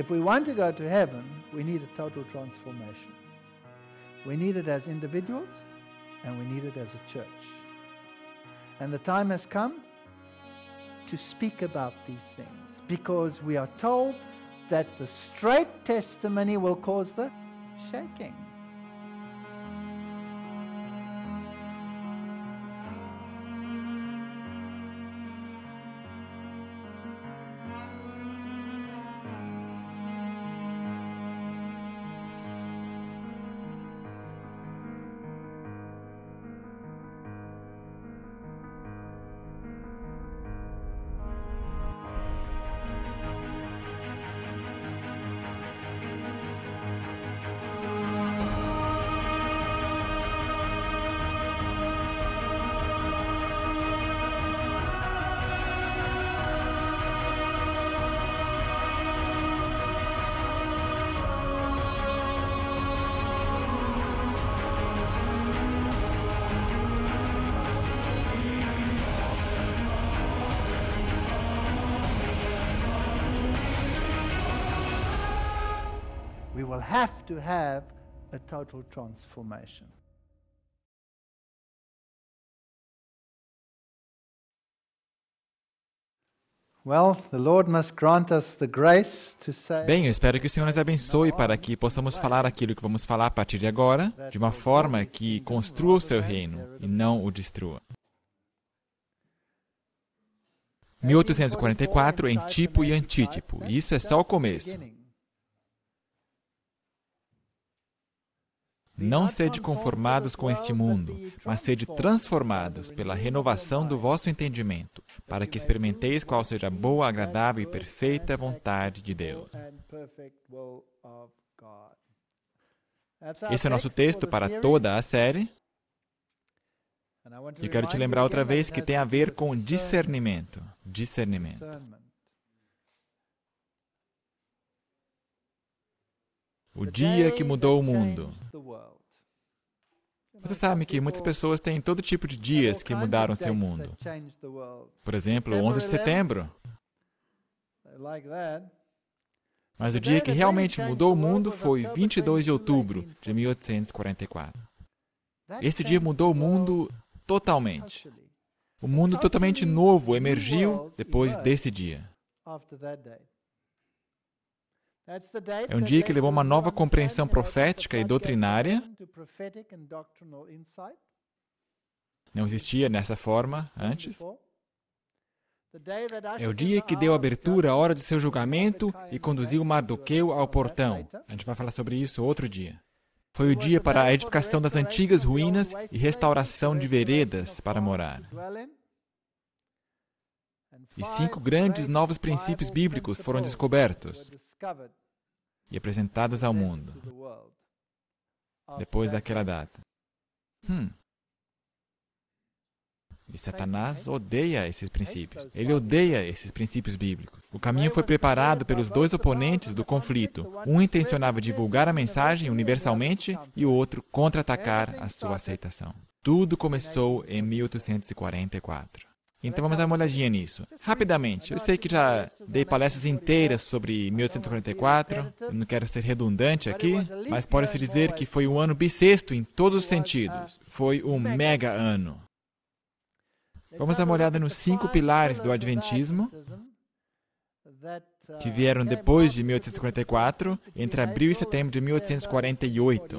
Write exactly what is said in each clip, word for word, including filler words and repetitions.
if we want to go to heaven, we need a total transformation. We need it as individuals, and we need it as a church. And the time has come to speak about these things, because we are told that the straight testimony will cause the shaking. Will have to have a total transformation. Well, the Lord must grant us the grace to say. Bem, eu espero que o Senhor nos abençoe para que possamos falar aquilo que vamos falar a partir de agora, de uma forma que construa o seu reino e não o destrua. mil oitocentos e quarenta e quatro em tipo e antítipo. E isso é só o começo. Não sede conformados com este mundo, mas sede transformados pela renovação do vosso entendimento, para que experimenteis qual seja a boa, agradável e perfeita vontade de Deus. Esse é nosso texto para toda a série. E quero te lembrar outra vez que tem a ver com discernimento. Discernimento. O dia que mudou o mundo. Você sabe que muitas pessoas têm todo tipo de dias que mudaram seu mundo. Por exemplo, o onze de setembro. Mas o dia que realmente mudou o mundo foi vinte e dois de outubro de mil oitocentos e quarenta e quatro. Esse dia mudou o mundo totalmente. O mundo totalmente novo emergiu depois desse dia. É um dia que levou uma nova compreensão profética e doutrinária. Não existia nessa forma antes. É o dia que deu abertura à hora de seu julgamento e conduziu Mardoqueu ao portão. A gente vai falar sobre isso outro dia. Foi o dia para a edificação das antigas ruínas e restauração de veredas para morar. E cinco grandes novos princípios bíblicos foram descobertos e apresentados ao mundo, depois daquela data. Hum. E Satanás odeia esses princípios. Ele odeia esses princípios bíblicos. O caminho foi preparado pelos dois oponentes do conflito. Um intencionava divulgar a mensagem universalmente e o outro contra-atacar a sua aceitação. Tudo começou em mil oitocentos e quarenta e quatro. Então vamos dar uma olhadinha nisso. Rapidamente, eu sei que já dei palestras inteiras sobre mil oitocentos e quarenta e quatro, eu não quero ser redundante aqui, mas pode-se dizer que foi um ano bissexto em todos os sentidos. Foi um mega ano. Vamos dar uma olhada nos cinco pilares do Adventismo, que vieram depois de mil oitocentos e quarenta e quatro, entre abril e setembro de mil oitocentos e quarenta e oito.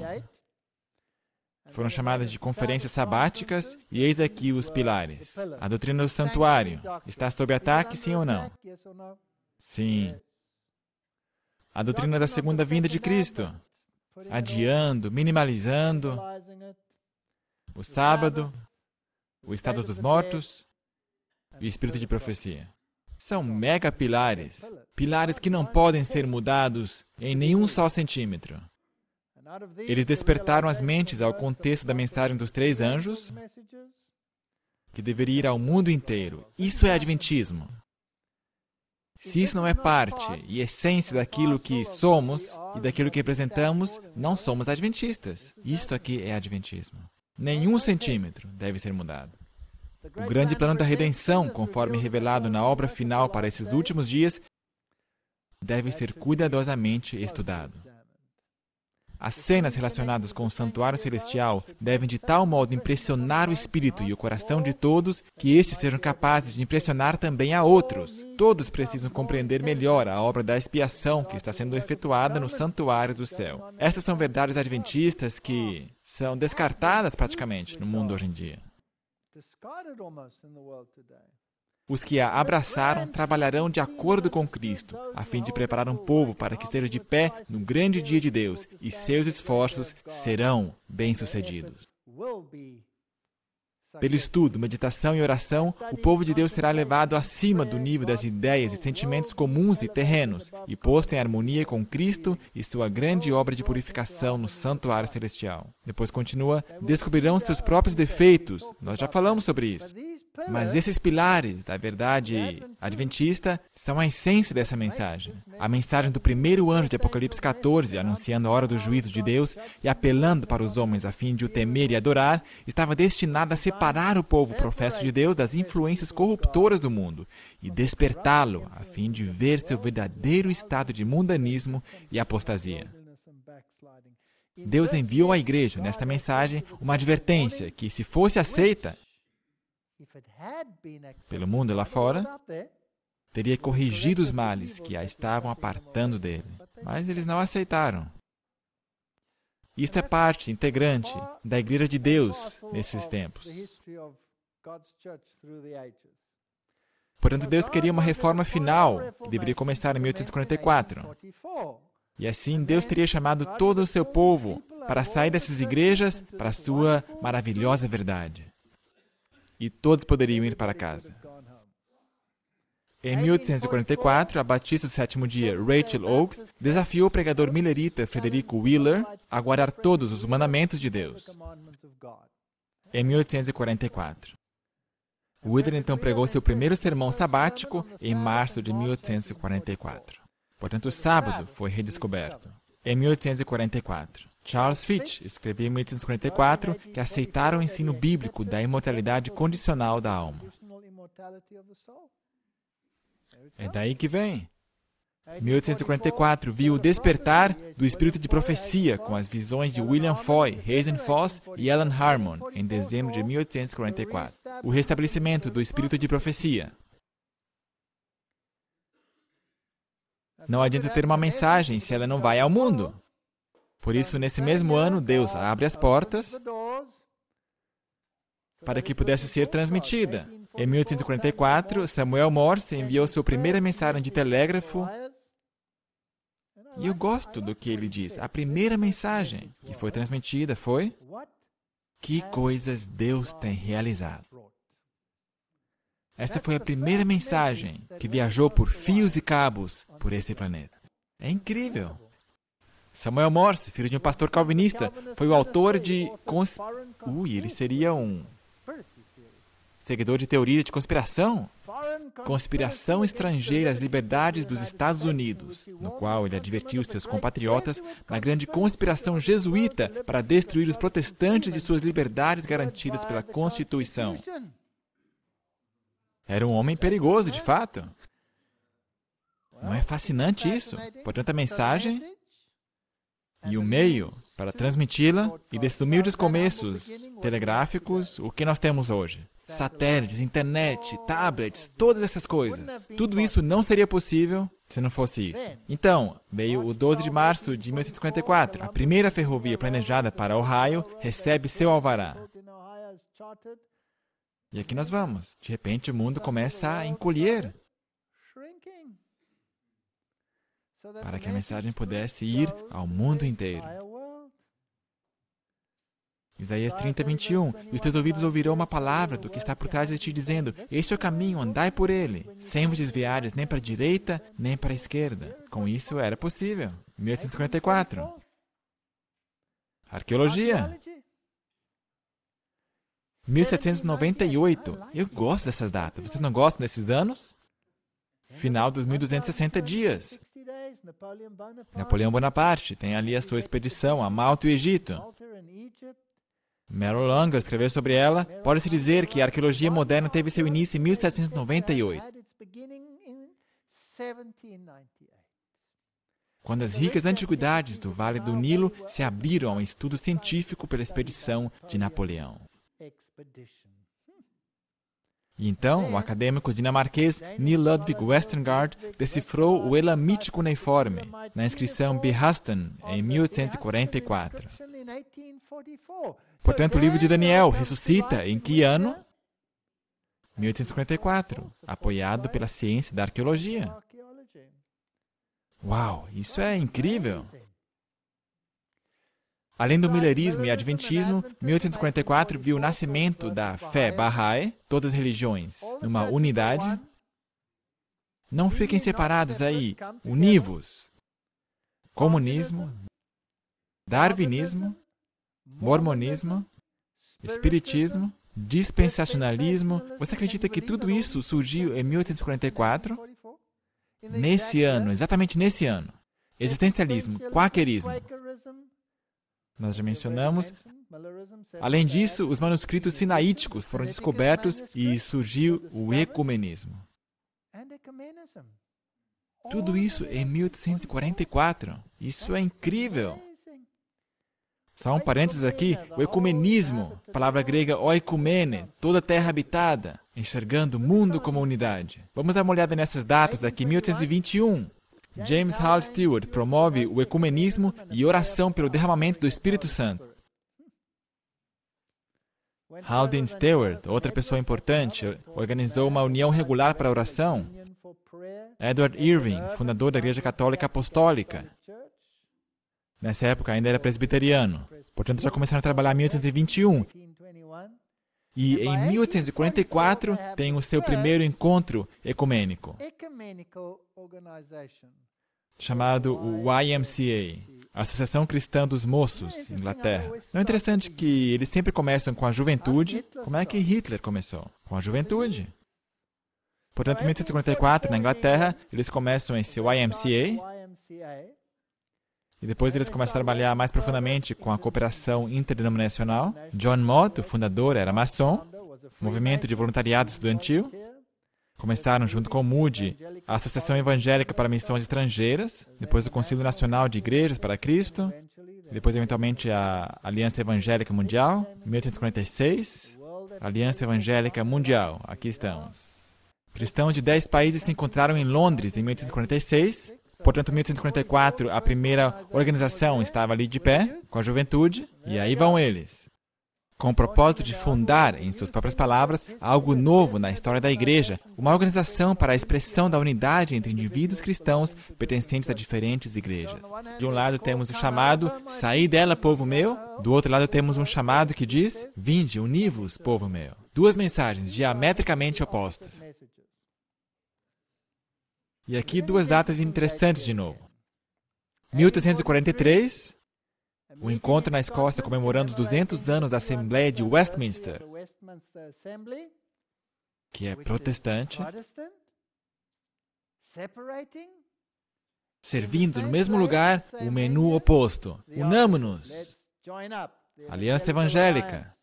Foram chamadas de conferências sabáticas, e eis aqui os pilares. A doutrina do santuário está sob ataque, sim ou não? Sim. A doutrina da segunda vinda de Cristo, adiando, minimalizando, o sábado, o estado dos mortos e o espírito de profecia. São mega pilares, pilares que não podem ser mudados em nenhum só centímetro. Eles despertaram as mentes ao contexto da mensagem dos três anjos, que deveria ir ao mundo inteiro. Isso é Adventismo. Se isso não é parte e essência daquilo que somos e daquilo que representamos, não somos adventistas. Isto aqui é Adventismo. Nenhum centímetro deve ser mudado. O grande plano da redenção, conforme revelado na obra final para esses últimos dias, deve ser cuidadosamente estudado. As cenas relacionadas com o santuário celestial devem de tal modo impressionar o espírito e o coração de todos que estes sejam capazes de impressionar também a outros. Todos precisam compreender melhor a obra da expiação que está sendo efetuada no santuário do céu. Estas são verdades adventistas que são descartadas praticamente no mundo hoje em dia. Os que a abraçaram trabalharão de acordo com Cristo, a fim de preparar um povo para que esteja de pé no grande dia de Deus, e seus esforços serão bem-sucedidos. Pelo estudo, meditação e oração, o povo de Deus será levado acima do nível das ideias e sentimentos comuns e terrenos, e posto em harmonia com Cristo e sua grande obra de purificação no santuário celestial. Depois continua, descobrirão seus próprios defeitos. Nós já falamos sobre isso. Mas esses pilares da verdade adventista são a essência dessa mensagem. A mensagem do primeiro anjo de Apocalipse quatorze, anunciando a hora do juízo de Deus e apelando para os homens a fim de o temer e adorar, estava destinada a separar o povo professo de Deus das influências corruptoras do mundo e despertá-lo a fim de ver seu verdadeiro estado de mundanismo e apostasia. Deus enviou à igreja, nesta mensagem, uma advertência que, se fosse aceita pelo mundo lá fora, teria corrigido os males que a estavam apartando dele. Mas eles não aceitaram. Isto é parte integrante da Igreja de Deus nesses tempos. Portanto, Deus queria uma reforma final, que deveria começar em mil oitocentos e quarenta e quatro. E assim, Deus teria chamado todo o seu povo para sair dessas igrejas para a sua maravilhosa verdade. E todos poderiam ir para casa. Em mil oitocentos e quarenta e quatro, a batista do sétimo dia, Rachel Oakes, desafiou o pregador milerita Frederico Wheeler a guardar todos os mandamentos de Deus. Em mil oitocentos e quarenta e quatro. Wheeler então pregou seu primeiro sermão sabático em março de mil oitocentos e quarenta e quatro. Portanto, o sábado foi redescoberto. Em mil oitocentos e quarenta e quatro. Charles Fitch escreveu em mil oitocentos e quarenta e quatro que aceitaram o ensino bíblico da imortalidade condicional da alma. É daí que vem. mil oitocentos e quarenta e quatro viu o despertar do espírito de profecia com as visões de William Foy, Hazen Foss e Ellen Harmon em dezembro de mil oitocentos e quarenta e quatro. O restabelecimento do espírito de profecia. Não adianta ter uma mensagem se ela não vai ao mundo. Por isso, nesse mesmo ano, Deus abre as portas para que pudesse ser transmitida. Em mil oitocentos e quarenta e quatro, Samuel Morse enviou sua primeira mensagem de telégrafo. E eu gosto do que ele diz. A primeira mensagem que foi transmitida foi: que coisas Deus tem realizado. Essa foi a primeira mensagem que viajou por fios e cabos por esse planeta. É incrível! Samuel Morse, filho de um pastor calvinista, foi o autor de... Cons... Ui, ele seria um seguidor de teoria de conspiração. Conspiração estrangeira às liberdades dos Estados Unidos, no qual ele advertiu seus compatriotas na grande conspiração jesuíta para destruir os protestantes de suas liberdades garantidas pela Constituição. Era um homem perigoso, de fato. Não é fascinante isso? Portanto, a mensagem e o meio para transmiti-la, e desses humildes começos telegráficos, o que nós temos hoje? Satélites, internet, tablets, todas essas coisas. Tudo isso não seria possível se não fosse isso. Então, veio o doze de março de mil oitocentos e cinquenta e quatro. A primeira ferrovia planejada para Ohio recebe seu alvará. E aqui nós vamos. De repente, o mundo começa a encolher, para que a mensagem pudesse ir ao mundo inteiro. Isaías trinta, vinte e um. E os teus ouvidos ouvirão uma palavra do que está por trás de ti, dizendo: este é o caminho, andai por ele, sem vos desviares nem para a direita, nem para a esquerda. Com isso era possível. mil oitocentos e cinquenta e quatro. Arqueologia. mil setecentos e noventa e oito. Eu gosto dessas datas. Vocês não gostam desses anos? Final dos mil duzentos e sessenta dias. Napoleão Bonaparte tem ali a sua expedição a Malta e o Egito. Merle Lang escreveu sobre ela. Pode-se dizer que a arqueologia moderna teve seu início em mil setecentos e noventa e oito. Quando as ricas antiguidades do Vale do Nilo se abriram a um estudo científico pela expedição de Napoleão. E então, o acadêmico dinamarquês Niels Ludwig Westergaard decifrou o elamítico uniforme na inscrição Behastan, em mil oitocentos e quarenta e quatro. Portanto, o livro de Daniel ressuscita em que ano? mil oitocentos e quarenta e quatro, apoiado pela ciência da arqueologia. Uau, isso é incrível! Além do milerismo e adventismo, mil oitocentos e quarenta e quatro viu o nascimento da fé Bahá'í, todas as religiões, numa unidade. Não fiquem separados aí, univos. Comunismo, darwinismo, mormonismo, espiritismo, dispensacionalismo. Você acredita que tudo isso surgiu em mil oitocentos e quarenta e quatro? Nesse ano, exatamente nesse ano. Existencialismo, quaquerismo. Nós já mencionamos. Além disso, os manuscritos sinaíticos foram descobertos e surgiu o ecumenismo. Tudo isso em mil oitocentos e quarenta e quatro. Isso é incrível! Só um parênteses aqui, o ecumenismo, palavra grega oikumene, toda terra habitada, enxergando o mundo como unidade. Vamos dar uma olhada nessas datas aqui, mil oitocentos e vinte e um. James Haldane Stewart promove o ecumenismo e oração pelo derramamento do Espírito Santo. Haldane Stewart, outra pessoa importante, organizou uma união regular para a oração. Edward Irving, fundador da Igreja Católica Apostólica. Nessa época ainda era presbiteriano, portanto já começaram a trabalhar em mil oitocentos e vinte e um. E em mil oitocentos e quarenta e quatro tem o seu primeiro encontro ecumênico, chamado o Y M C A, Associação Cristã dos Moços, Inglaterra. Não é interessante que eles sempre começam com a juventude? Como é que Hitler começou? Com a juventude. Portanto, em mil oitocentos e quarenta e quatro, na Inglaterra, eles começam esse Y M C A. E depois eles começam a trabalhar mais profundamente com a cooperação interdenominacional. John Mott, o fundador, era maçom, movimento de voluntariado estudantil. Começaram, junto com o Moody, a Associação Evangélica para Missões Estrangeiras, depois o Concílio Nacional de Igrejas para Cristo, depois, eventualmente, a Aliança Evangélica Mundial, em mil oitocentos e quarenta e seis, Aliança Evangélica Mundial, aqui estamos. Cristãos de dez países se encontraram em Londres, em mil oitocentos e quarenta e seis, Portanto, em mil oitocentos e quarenta e quatro, a primeira organização estava ali de pé, com a juventude, e aí vão eles, com o propósito de fundar, em suas próprias palavras, algo novo na história da Igreja, uma organização para a expressão da unidade entre indivíduos cristãos pertencentes a diferentes igrejas. De um lado temos o chamado, saí dela, povo meu. Do outro lado temos um chamado que diz, vinde, uni-vos, povo meu. Duas mensagens diametricamente opostas. E aqui duas datas interessantes de novo. mil oitocentos e quarenta e três, o um encontro na Escócia comemorando os duzentos anos da Assembleia de Westminster, que é protestante, servindo no mesmo lugar o menu oposto. Unamo-nos! Aliança Evangélica.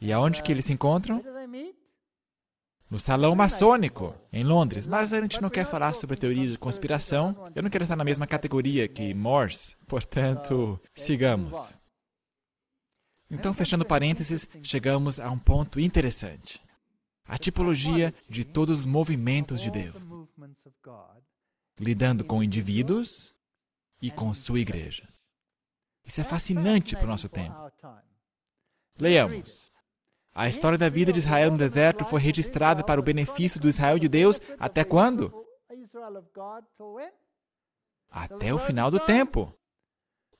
E aonde que eles se encontram? No Salão Maçônico, em Londres. Mas a gente não quer falar sobre teorias de conspiração. Eu não quero estar na mesma categoria que Morse. Portanto, sigamos. Então, fechando parênteses, chegamos a um ponto interessante. A tipologia de todos os movimentos de Deus, lidando com indivíduos e com sua igreja. Isso é fascinante para o nosso tempo. Leiamos. A história da vida de Israel no deserto foi registrada para o benefício do Israel de Deus até quando? Até o final do tempo.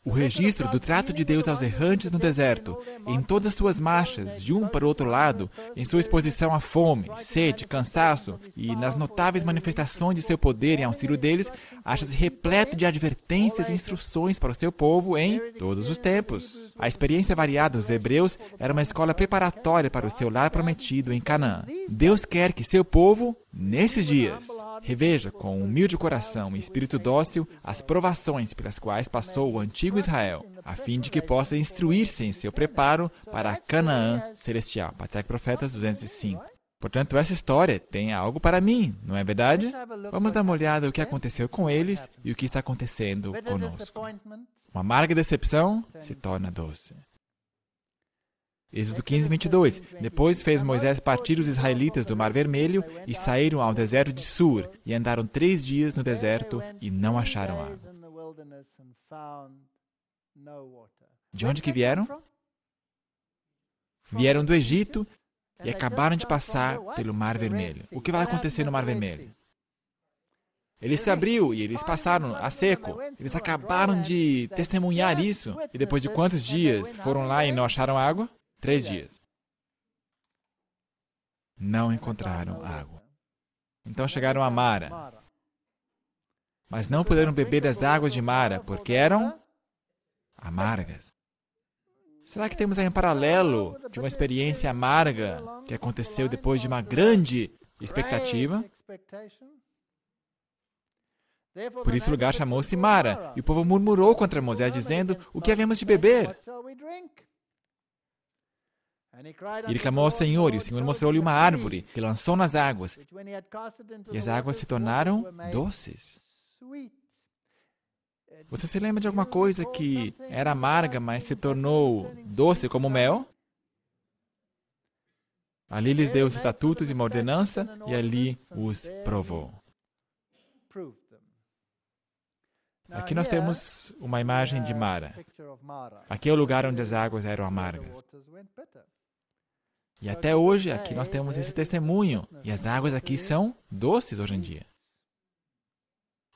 O registro do trato de Deus aos errantes no deserto, em todas as suas marchas, de um para o outro lado, em sua exposição à fome, sede, cansaço e nas notáveis manifestações de seu poder em auxílio deles, acha-se repleto de advertências e instruções para o seu povo em todos os tempos. A experiência variada dos hebreus era uma escola preparatória para o seu lar prometido em Canaã. Deus quer que seu povo, nesses dias, reveja com humilde coração e espírito dócil as provações pelas quais passou o antigo Israel, a fim de que possa instruir-se em seu preparo para a Canaã Celestial. Patriarca Profetas duzentos e cinco. Portanto, essa história tem algo para mim, não é verdade? Vamos dar uma olhada no que aconteceu com eles e o que está acontecendo conosco. Uma amarga decepção se torna doce. Êxodo quinze, vinte e dois. Depois fez Moisés partir os israelitas do Mar Vermelho e saíram ao deserto de Sur, e andaram três dias no deserto e não acharam água. De onde que vieram? Vieram do Egito e acabaram de passar pelo Mar Vermelho. O que vai acontecer no Mar Vermelho? Ele se abriu e eles passaram a seco. Eles acabaram de testemunhar isso. E depois de quantos dias foram lá e não acharam água? Três dias. Não encontraram água. Então chegaram a Mara. Mas não puderam beber das águas de Mara, porque eram amargas. Será que temos aí um paralelo de uma experiência amarga que aconteceu depois de uma grande expectativa? Por isso o lugar chamou-se Mara, e o povo murmurou contra Moisés, dizendo, o que havemos de beber? E ele clamou ao Senhor, e o Senhor mostrou-lhe uma árvore, que lançou nas águas, e as águas se tornaram doces. Você se lembra de alguma coisa que era amarga, mas se tornou doce como mel? Ali lhes deu os estatutos e uma ordenança, e ali os provou. Aqui nós temos uma imagem de Mara. Aqui é o lugar onde as águas eram amargas. E até hoje, aqui nós temos esse testemunho, e as águas aqui são doces hoje em dia.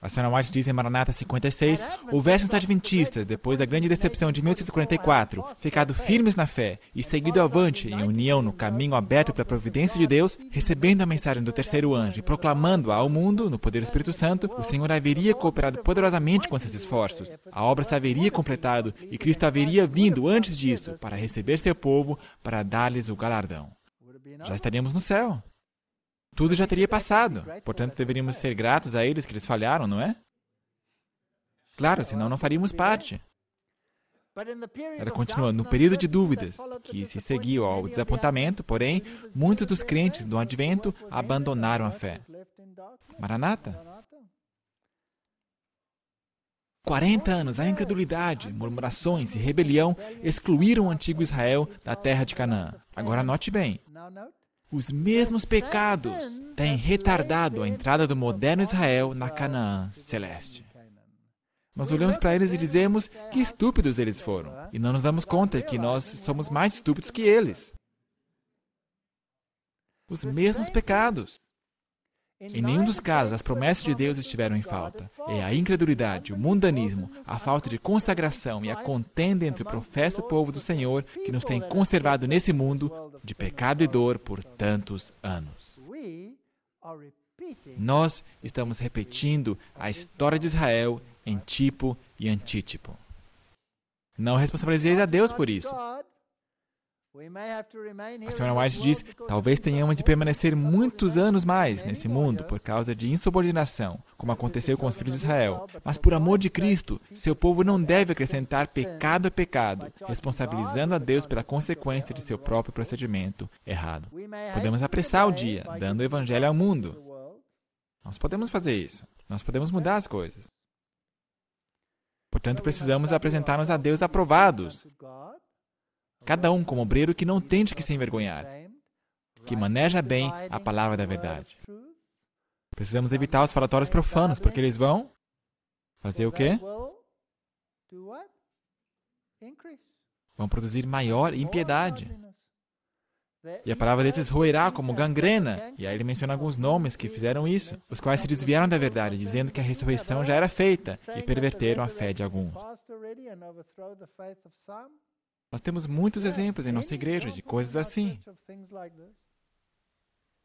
A Samuel Morse diz em Maranata cinquenta e seis, houvesse os adventistas, depois da grande decepção de mil oitocentos e quarenta e quatro, ficado firmes na fé e seguido avante em união no caminho aberto pela providência de Deus, recebendo a mensagem do terceiro anjo e proclamando-a ao mundo, no poder do Espírito Santo, o Senhor haveria cooperado poderosamente com seus esforços. A obra se haveria completado e Cristo haveria vindo antes disso para receber seu povo, para dar-lhes o galardão. Já estaríamos no céu. Tudo já teria passado. Portanto, deveríamos ser gratos a eles que eles falharam, não é? Claro, senão não faríamos parte. Ela continua, no período de dúvidas, que se seguiu ao desapontamento, porém, muitos dos crentes do advento abandonaram a fé. Maranata? quarenta anos, a incredulidade, murmurações e rebelião excluíram o antigo Israel da terra de Canaã. Agora, note bem. Os mesmos pecados têm retardado a entrada do moderno Israel na Canaã Celeste. Nós olhamos para eles e dizemos que estúpidos eles foram, e não nos damos conta que nós somos mais estúpidos que eles. Os mesmos pecados. Em nenhum dos casos as promessas de Deus estiveram em falta. É a incredulidade, o mundanismo, a falta de consagração e a contenda entre o professo povo do Senhor que nos tem conservado nesse mundo de pecado e dor por tantos anos. Nós estamos repetindo a história de Israel em tipo e antítipo. Não responsabilizeis a Deus por isso. A senhora White diz, talvez tenhamos de permanecer muitos anos mais nesse mundo por causa de insubordinação, como aconteceu com os filhos de Israel. Mas por amor de Cristo, seu povo não deve acrescentar pecado a pecado, responsabilizando a Deus pela consequência de seu próprio procedimento errado. Podemos apressar o dia, dando o evangelho ao mundo. Nós podemos fazer isso. Nós podemos mudar as coisas. Portanto, precisamos apresentar-nos a Deus aprovados. Cada um como obreiro que não tente que se envergonhar, que maneja bem a palavra da verdade. Precisamos evitar os falatórios profanos, porque eles vão fazer o quê? Vão produzir maior impiedade. E a palavra desses roerá como gangrena. E aí ele menciona alguns nomes que fizeram isso, os quais se desviaram da verdade, dizendo que a ressurreição já era feita, e perverteram a fé de alguns. Nós temos muitos exemplos em nossa igreja de coisas assim.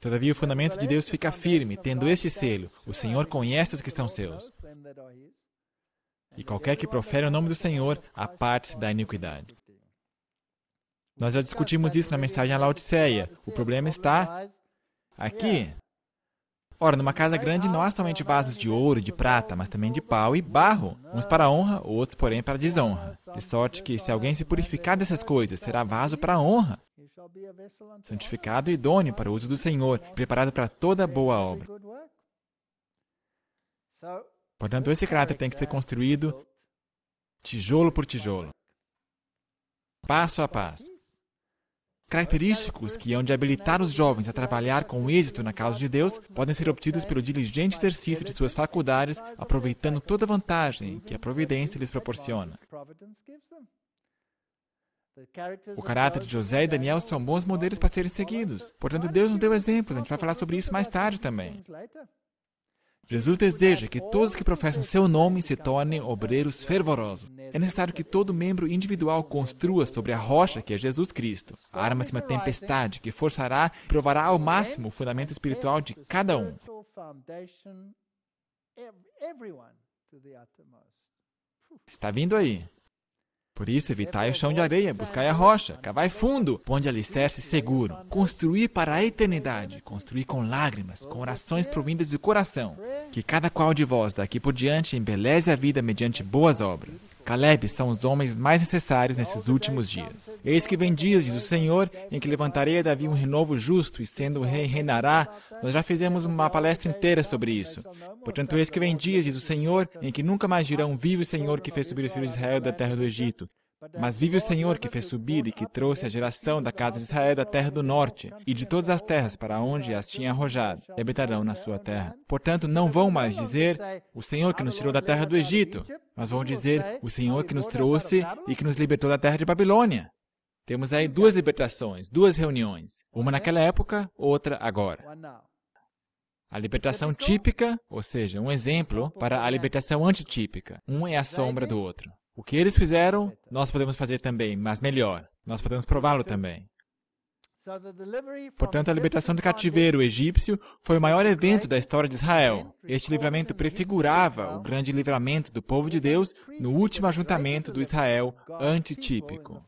Todavia, o fundamento de Deus fica firme, tendo este selo, o Senhor conhece os que são seus. E qualquer que profere o nome do Senhor, aparte-se da iniquidade. Nós já discutimos isso na mensagem à Laodiceia. O problema está aqui. Ora, numa casa grande não há somente vasos de ouro e de prata, mas também de pau e barro, uns para a honra, outros, porém, para a desonra. De sorte que, se alguém se purificar dessas coisas, será vaso para a honra, santificado e idôneo para o uso do Senhor, preparado para toda boa obra. Portanto, esse caráter tem que ser construído tijolo por tijolo, passo a passo. Característicos que hão de habilitar os jovens a trabalhar com êxito na causa de Deus podem ser obtidos pelo diligente exercício de suas faculdades, aproveitando toda a vantagem que a providência lhes proporciona. O caráter de José e Daniel são bons modelos para serem seguidos. Portanto, Deus nos deu exemplos. A gente vai falar sobre isso mais tarde também. Jesus deseja que todos que professam seu nome se tornem obreiros fervorosos. É necessário que todo membro individual construa sobre a rocha que é Jesus Cristo. Arma-se uma tempestade que forçará e provará ao máximo o fundamento espiritual de cada um. Está vindo aí. Por isso, evitai o chão de areia, buscai a rocha, cavai fundo, ponde alicerce seguro. Construir para a eternidade, construir com lágrimas, com orações provindas do coração. Que cada qual de vós, daqui por diante, embeleze a vida mediante boas obras. Caleb são os homens mais necessários nesses últimos dias. Eis que vem dias, diz o Senhor, em que levantarei a Davi um renovo justo, e sendo o rei reinará. Nós já fizemos uma palestra inteira sobre isso. Portanto, eis que vem dias, diz o Senhor, em que nunca mais dirão, vive o Senhor que fez subir os filhos de Israel da terra do Egito. Mas vive o Senhor que fez subir e que trouxe a geração da casa de Israel da terra do norte e de todas as terras para onde as tinha arrojado, e habitarão na sua terra. Portanto, não vão mais dizer, o Senhor que nos tirou da terra do Egito, mas vão dizer, o Senhor que nos trouxe e que nos libertou da terra de Babilônia. Temos aí duas libertações, duas reuniões, uma naquela época, outra agora. A libertação típica, ou seja, um exemplo para a libertação antitípica. Um é a sombra do outro. O que eles fizeram, nós podemos fazer também, mas melhor. Nós podemos prová-lo também. Portanto, a libertação do cativeiro egípcio foi o maior evento da história de Israel. Este livramento prefigurava o grande livramento do povo de Deus no último ajuntamento do Israel antitípico.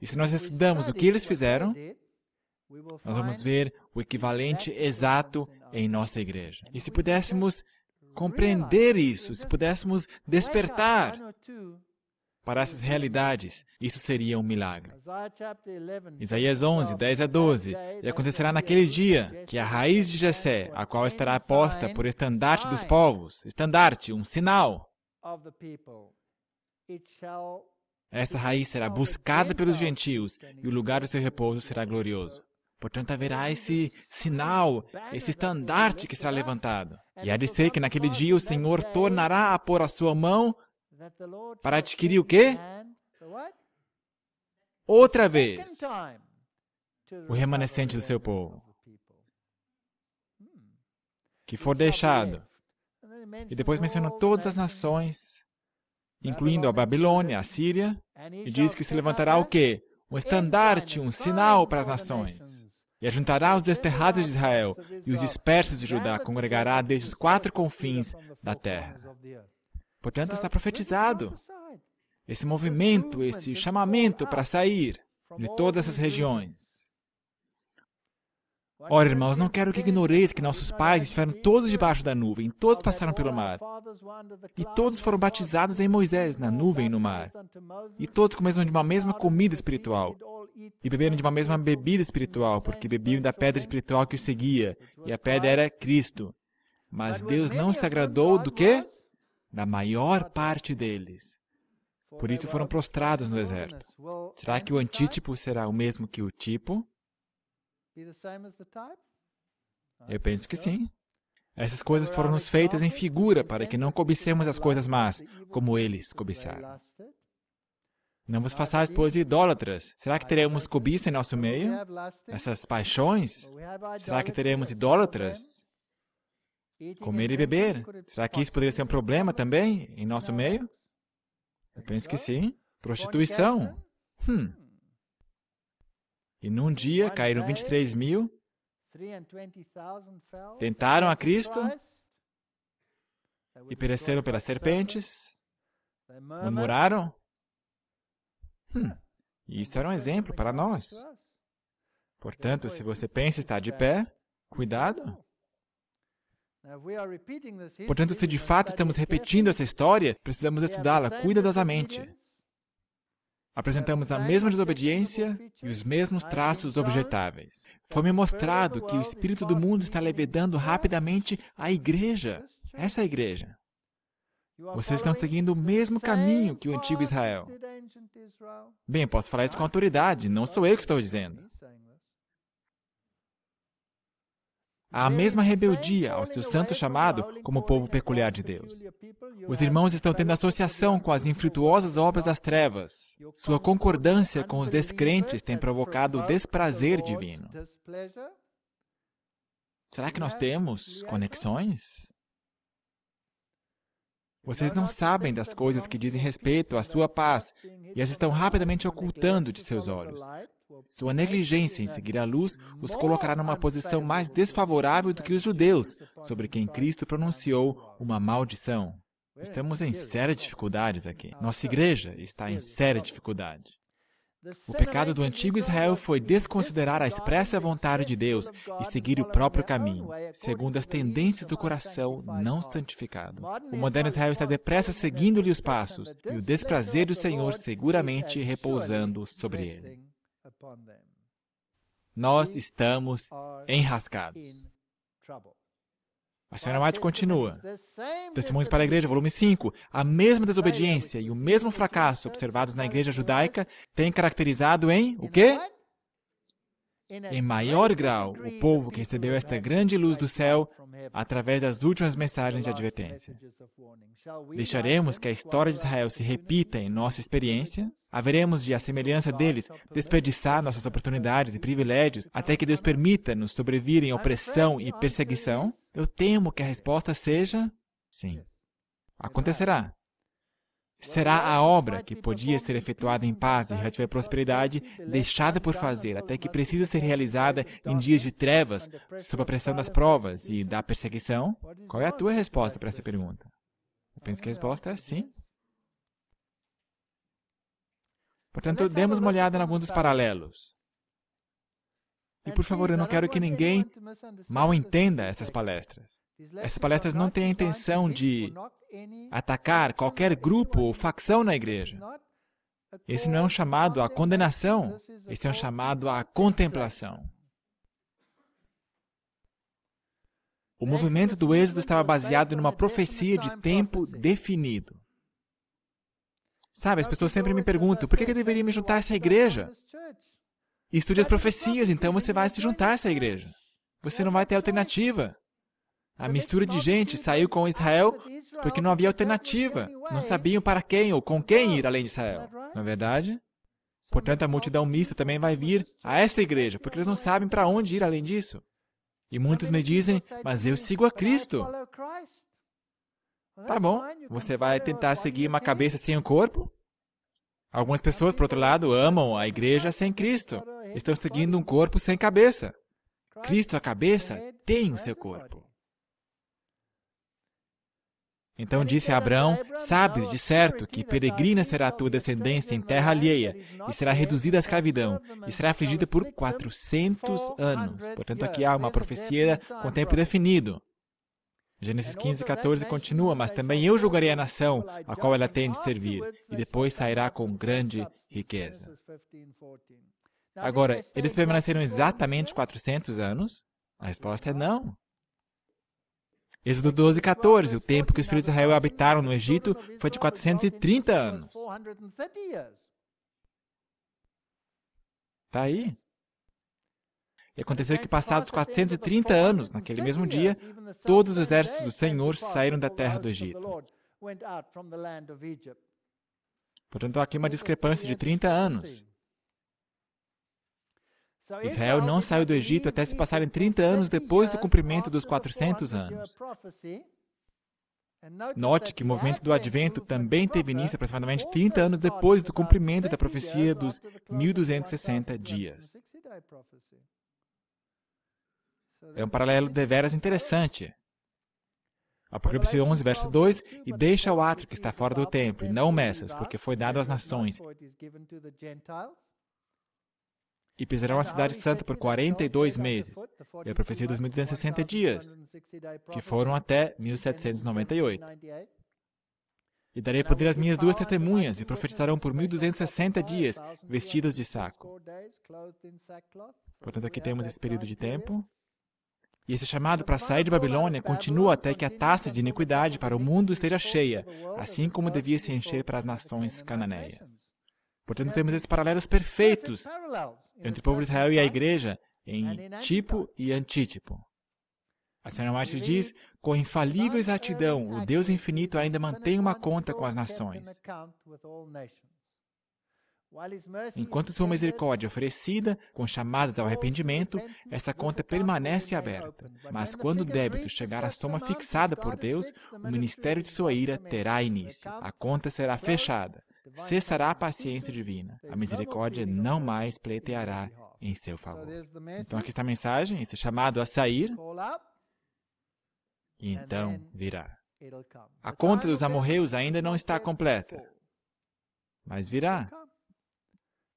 E se nós estudamos o que eles fizeram, nós vamos ver o equivalente exato em nossa igreja. E se pudéssemos compreender isso, se pudéssemos despertar para essas realidades, isso seria um milagre. Isaías onze, dez a doze. E acontecerá naquele dia que a raiz de Jessé, a qual estará posta por estandarte dos povos, estandarte, um sinal. Essa raiz será buscada pelos gentios e o lugar do seu repouso será glorioso. Portanto, haverá esse sinal, esse estandarte que será levantado. E há de ser que naquele dia o Senhor tornará a pôr a sua mão para adquirir o quê? Outra vez, o remanescente do seu povo, que for deixado. E depois menciona todas as nações, incluindo a Babilônia, a Síria, e diz que se levantará o quê? Um estandarte, um sinal para as nações. E ajuntará os desterrados de Israel, e os dispersos de Judá congregará desde os quatro confins da terra. Portanto, está profetizado esse movimento, esse chamamento para sair de todas essas regiões. Ora, irmãos, não quero que ignoreis que nossos pais estiveram todos debaixo da nuvem, todos passaram pelo mar, e todos foram batizados em Moisés, na nuvem e no mar, e todos comeram de uma mesma comida espiritual, e beberam de uma mesma bebida espiritual, porque bebiam da pedra espiritual que os seguia, e a pedra era Cristo. Mas Deus não se agradou do quê? Da maior parte deles. Por isso foram prostrados no deserto. Será que o antítipo será o mesmo que o tipo? Eu penso que sim. Essas coisas foram-nos feitas em figura, para que não cobicemos as coisas más, como eles cobiçaram. Não vos façais, pois, idólatras. Será que teremos cobiça em nosso meio? Essas paixões? Será que teremos idólatras? Comer e beber? Será que isso poderia ser um problema também em nosso meio? Eu penso que sim. Prostituição? Hum. E num dia caíram vinte e três mil. Tentaram a Cristo e pereceram pelas serpentes. Murmuraram? Hum, isso era um exemplo para nós. Portanto, se você pensa estar de pé, cuidado. Portanto, se de fato estamos repetindo essa história, precisamos estudá-la cuidadosamente. Apresentamos a mesma desobediência e os mesmos traços objetáveis. Foi-me mostrado que o espírito do mundo está levedando rapidamente a igreja, essa igreja. Vocês estão seguindo o mesmo caminho que o antigo Israel. Bem, posso falar isso com autoridade, não sou eu que estou dizendo. Há a mesma rebeldia ao seu santo chamado como povo peculiar de Deus. Os irmãos estão tendo associação com as infrutuosas obras das trevas. Sua concordância com os descrentes tem provocado o desprazer divino. Será que nós temos conexões? Vocês não sabem das coisas que dizem respeito à sua paz e as estão rapidamente ocultando de seus olhos. Sua negligência em seguir a luz os colocará numa posição mais desfavorável do que os judeus, sobre quem Cristo pronunciou uma maldição. Estamos em sérias dificuldades aqui. Nossa igreja está em séria dificuldade. O pecado do antigo Israel foi desconsiderar a expressa vontade de Deus e seguir o próprio caminho, segundo as tendências do coração não santificado. O moderno Israel está depressa seguindo-lhe os passos, e o desprazer do Senhor seguramente repousando sobre ele. Nós estamos enrascados. A senhora White continua. Testemunhos para a Igreja, volume cinco. A mesma desobediência e o mesmo fracasso observados na Igreja Judaica têm caracterizado em, o quê? Em maior grau, o povo que recebeu esta grande luz do céu através das últimas mensagens de advertência. Deixaremos que a história de Israel se repita em nossa experiência? Haveremos de, à semelhança deles, desperdiçar nossas oportunidades e privilégios até que Deus permita-nos sobrevirem opressão e perseguição? Eu temo que a resposta seja sim. Acontecerá. Será a obra que podia ser efetuada em paz e relativa prosperidade deixada por fazer, até que precisa ser realizada em dias de trevas, sob a pressão das provas e da perseguição? Qual é a tua resposta para essa pergunta? Eu penso que a resposta é sim. Portanto, demos uma olhada em alguns dos paralelos. E, por favor, eu não quero que ninguém mal entenda essas palestras. Essas palestras não têm a intenção de atacar qualquer grupo ou facção na igreja. Esse não é um chamado à condenação, esse é um chamado à contemplação. O movimento do Êxodo estava baseado numa profecia de tempo definido. Sabe, as pessoas sempre me perguntam, por que eu deveria me juntar a essa igreja? Estude as profecias, então você vai se juntar a essa igreja. Você não vai ter alternativa. A mistura de gente saiu com Israel porque não havia alternativa. Não sabiam para quem ou com quem ir além de Israel. Não é verdade? Portanto, a multidão mista também vai vir a essa igreja, porque eles não sabem para onde ir além disso. E muitos me dizem, mas eu sigo a Cristo. Tá bom, você vai tentar seguir uma cabeça sem um corpo? Algumas pessoas, por outro lado, amam a igreja sem Cristo. Estão seguindo um corpo sem cabeça. Cristo, a cabeça, tem o seu corpo. Então disse a Abrão, sabes de certo que peregrina será a tua descendência em terra alheia, e será reduzida à escravidão, e será afligida por quatrocentos anos. Portanto, aqui há uma profecia com tempo definido. Gênesis quinze, quatorze continua, mas também eu julgarei a nação a qual ela tem de servir, e depois sairá com grande riqueza. Agora, eles permaneceram exatamente quatrocentos anos? A resposta é não. Êxodo doze, quatorze, o tempo que os filhos de Israel habitaram no Egito foi de quatrocentos e trinta anos. Está aí. E aconteceu que, passados quatrocentos e trinta anos, naquele mesmo dia, todos os exércitos do Senhor saíram da terra do Egito. Portanto, há aqui uma discrepância de trinta anos. Israel não saiu do Egito até se passarem trinta anos depois do cumprimento dos quatrocentos anos. Note que o movimento do Advento também teve início aproximadamente trinta anos depois do cumprimento da profecia dos mil duzentos e sessenta dias. É um paralelo deveras interessante. Apocalipse onze, verso dois, e deixa o átrio que está fora do templo, e não meças, porque foi dado às nações. E pisarão a cidade santa por quarenta e dois meses, e a profecia dos mil duzentos e sessenta dias, que foram até mil setecentos e noventa e oito. E darei poder às minhas duas testemunhas, e profetizarão por mil duzentos e sessenta dias, vestidas de saco. Portanto, aqui temos esse período de tempo. E esse chamado para sair de Babilônia continua até que a taça de iniquidade para o mundo esteja cheia, assim como devia se encher para as nações cananeias. Portanto, temos esses paralelos perfeitos entre o povo de Israel e a Igreja, em tipo e antítipo. A senhora White diz, com infalível exatidão, o Deus infinito ainda mantém uma conta com as nações. Enquanto sua misericórdia é oferecida, com chamadas ao arrependimento, essa conta permanece aberta. Mas quando o débito chegar à soma fixada por Deus, o ministério de sua ira terá início. A conta será fechada. Cessará a paciência divina. A misericórdia não mais pleiteará em seu favor. Então aqui está a mensagem, esse chamado a sair, e então virá. A conta dos amorreus ainda não está completa, mas virá.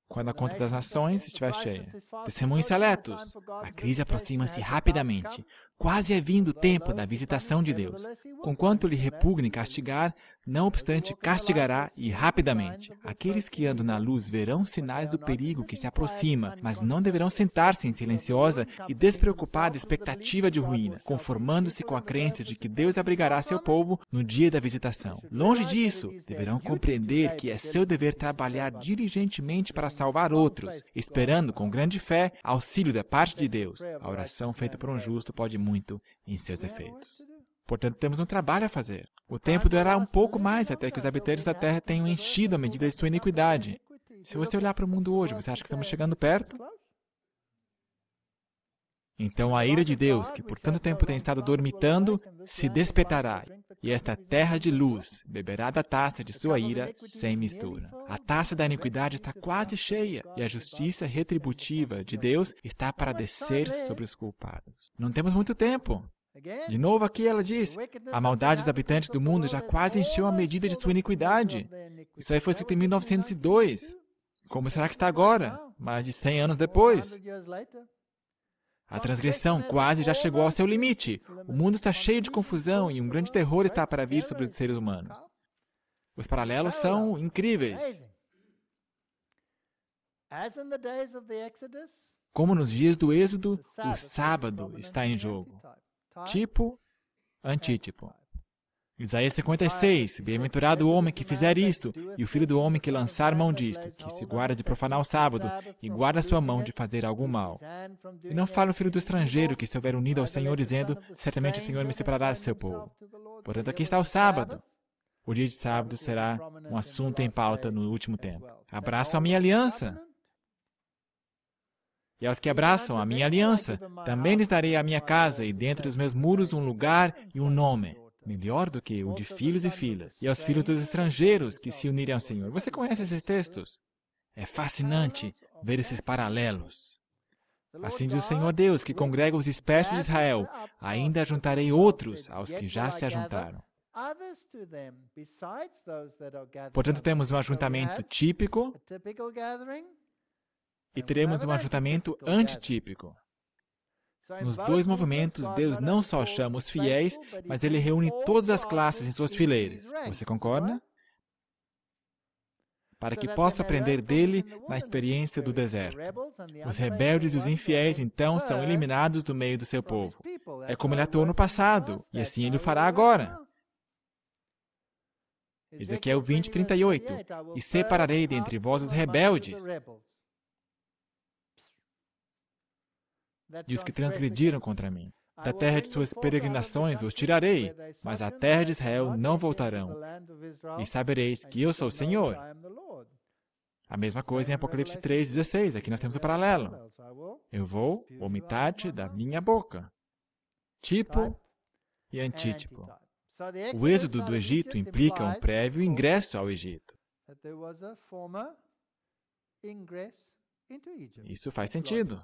Quando a conta das nações estiver cheia. Testemunhos seletos. A crise aproxima-se rapidamente. Quase é vindo o tempo da visitação de Deus. Conquanto lhe repugne castigar, não obstante, castigará e rapidamente. Aqueles que andam na luz verão sinais do perigo que se aproxima, mas não deverão sentar-se em silenciosa e despreocupada expectativa de ruína, conformando-se com a crença de que Deus abrigará seu povo no dia da visitação. Longe disso, deverão compreender que é seu dever trabalhar diligentemente para salvar outros, esperando com grande fé auxílio da parte de Deus. A oração feita por um justo pode muito em seus efeitos. Portanto, temos um trabalho a fazer. O tempo durará um pouco mais até que os habitantes da Terra tenham enchido a medida de sua iniquidade. Se você olhar para o mundo hoje, você acha que estamos chegando perto? Então a ira de Deus, que por tanto tempo tem estado dormitando, se despertará, e esta terra de luz beberá da taça de sua ira sem mistura. A taça da iniquidade está quase cheia, e a justiça retributiva de Deus está para descer sobre os culpados. Não temos muito tempo. De novo aqui ela diz, a maldade dos habitantes do mundo já quase encheu a medida de sua iniquidade. Isso aí foi escrito em mil novecentos e dois. Como será que está agora? Mais de cem anos depois. A transgressão quase já chegou ao seu limite. O mundo está cheio de confusão e um grande terror está para vir sobre os seres humanos. Os paralelos são incríveis. Como nos dias do Êxodo, o sábado está em jogo. Tipo, antítipo. Isaías cinquenta e seis, bem-aventurado o homem que fizer isto, e o filho do homem que lançar mão disto, que se guarda de profanar o sábado, e guarda sua mão de fazer algum mal. E não fale o filho do estrangeiro que se houver unido ao Senhor, dizendo, certamente o Senhor me separará de seu povo. Portanto, aqui está o sábado. O dia de sábado será um assunto em pauta no último tempo. Abraço a minha aliança. E aos que abraçam a minha aliança, também lhes darei a minha casa, e dentre os meus muros um lugar e um nome. Melhor do que o de filhos e filhas, e aos filhos dos estrangeiros que se unirem ao Senhor. Você conhece esses textos? É fascinante ver esses paralelos. Assim diz o Senhor Deus, que congrega os dispersos de Israel, ainda juntarei outros aos que já se ajuntaram. Portanto, temos um ajuntamento típico e teremos um ajuntamento antitípico. Nos dois movimentos, Deus não só chama os fiéis, mas Ele reúne todas as classes em suas fileiras. Você concorda? Para que possa aprender dele na experiência do deserto. Os rebeldes e os infiéis, então, são eliminados do meio do seu povo. É como Ele atuou no passado, e assim Ele o fará agora. Ezequiel vinte, trinta e oito. E separarei dentre vós os rebeldes, e os que transgrediram contra mim. Da terra de suas peregrinações os tirarei, mas à terra de Israel não voltarão. E sabereis que eu sou o Senhor. A mesma coisa em Apocalipse três, dezesseis. Aqui nós temos o paralelo. Eu vou vomitar-te da minha boca. Tipo e antítipo. O êxodo do Egito implica um prévio ingresso ao Egito. Isso faz sentido.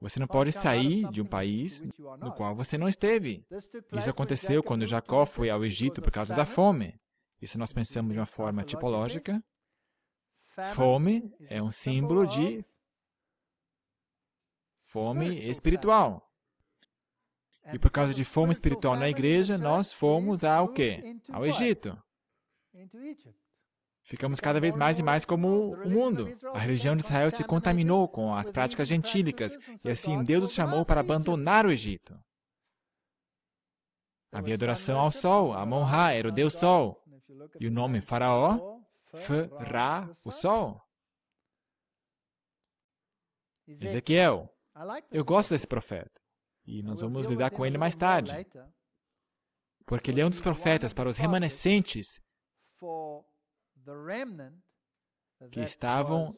Você não pode sair de um país no qual você não esteve. Isso aconteceu quando Jacó foi ao Egito por causa da fome. E se nós pensamos de uma forma tipológica, fome é um símbolo de fome espiritual. E por causa de fome espiritual na igreja, nós fomos ao quê? Ao Egito. Ficamos cada vez mais e mais como o mundo. A religião de Israel se contaminou com as práticas gentílicas, e assim Deus os chamou para abandonar o Egito. Havia adoração ao sol, Amon-Ra era o Deus Sol, e o nome Faraó, F-Ra, o Sol. Ezequiel, eu gosto desse profeta, e nós vamos lidar com ele mais tarde, porque ele é um dos profetas para os remanescentes que estavam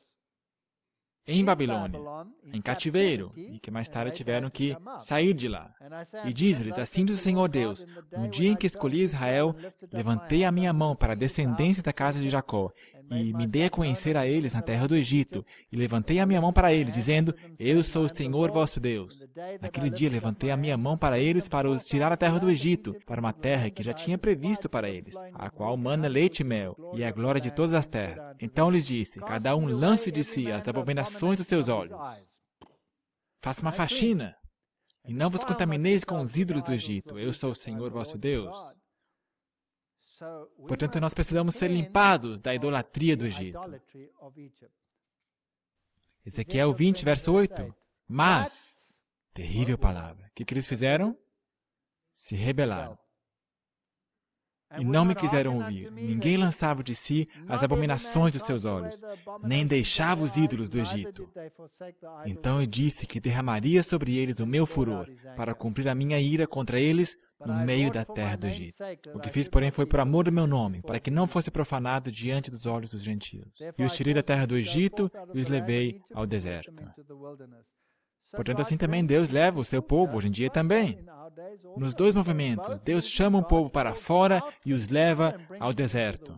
em Babilônia, em cativeiro, e que mais tarde tiveram que sair de lá. E diz-lhes, assim diz o Senhor Deus, no dia em que escolhi Israel, levantei a minha mão para a descendência da casa de Jacó, e me dei a conhecer a eles na terra do Egito, e levantei a minha mão para eles, dizendo, eu sou o Senhor vosso Deus. Naquele dia levantei a minha mão para eles para os tirar da terra do Egito, para uma terra que já tinha previsto para eles, a qual mana leite e mel, e a glória de todas as terras. Então lhes disse, cada um lance de si as abominações dos seus olhos. Faça uma faxina, e não vos contamineis com os ídolos do Egito. Eu sou o Senhor vosso Deus. Portanto, nós precisamos ser limpados da idolatria do Egito. Ezequiel vinte, verso oito. Mas, terrível palavra, o que, que eles fizeram? Se rebelaram. E não me quiseram ouvir. Ninguém lançava de si as abominações dos seus olhos, nem deixava os ídolos do Egito. Então eu disse que derramaria sobre eles o meu furor, para cumprir a minha ira contra eles no meio da terra do Egito. O que fiz, porém, foi por amor do meu nome, para que não fosse profanado diante dos olhos dos gentios. E os tirei da terra do Egito e os levei ao deserto. Portanto, assim também Deus leva o seu povo, hoje em dia também. Nos dois movimentos, Deus chama o povo para fora e os leva ao deserto,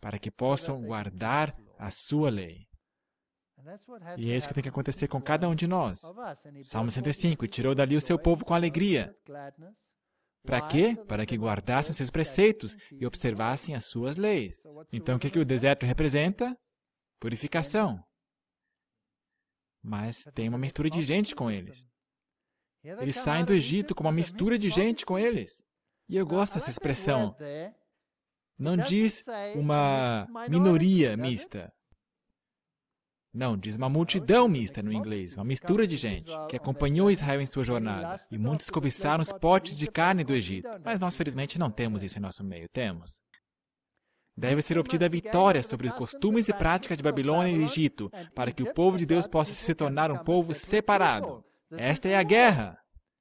para que possam guardar a sua lei. E é isso que tem que acontecer com cada um de nós. Salmo cento e cinco, tirou dali o seu povo com alegria. Para quê? Para que guardassem seus preceitos e observassem as suas leis. Então, o que, que o deserto representa? Purificação. Mas tem uma mistura de gente com eles. Eles saem do Egito com uma mistura de gente com eles. E eu gosto dessa expressão. Não diz uma minoria mista. Não, diz uma multidão mista no inglês, uma mistura de gente, que acompanhou Israel em sua jornada. E muitos cobiçaram os potes de carne do Egito. Mas nós, felizmente, não temos isso em nosso meio. Temos. Deve ser obtida a vitória sobre os costumes e práticas de Babilônia e Egito, para que o povo de Deus possa se tornar um povo separado. Esta é a guerra.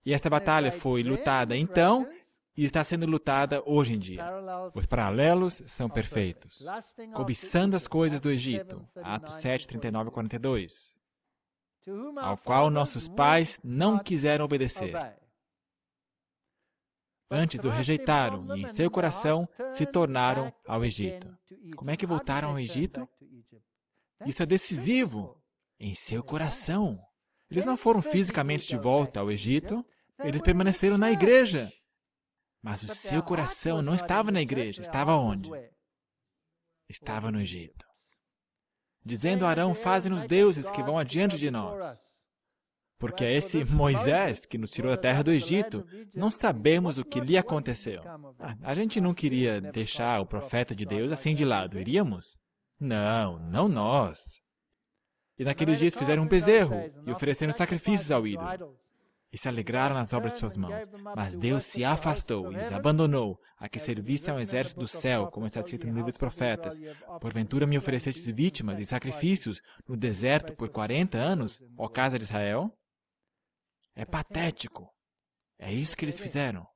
E esta batalha foi lutada então e está sendo lutada hoje em dia. Os paralelos são perfeitos. Cobiçando as coisas do Egito. Atos sete, trinta e nove a quarenta e dois. Ao qual nossos pais não quiseram obedecer. Antes o rejeitaram e em seu coração se tornaram ao Egito. Como é que voltaram ao Egito? Isso é decisivo. Em seu coração. Eles não foram fisicamente de volta ao Egito, eles permaneceram na igreja. Mas o seu coração não estava na igreja, estava onde? Estava no Egito. Dizendo a Arão, fazem-nos deuses que vão adiante de nós. Porque é esse Moisés que nos tirou da terra do Egito. Não sabemos o que lhe aconteceu. Ah, a gente não queria deixar o profeta de Deus assim de lado, iríamos? Não, não nós. E naqueles dias fizeram um bezerro e ofereceram sacrifícios ao ídolo. E se alegraram nas obras de suas mãos. Mas Deus se afastou e os abandonou a que servisse ao exército do céu, como está escrito no livro dos profetas. Porventura me oferecestes vítimas e sacrifícios no deserto por quarenta anos, ó casa de Israel? É patético. É isso que eles fizeram.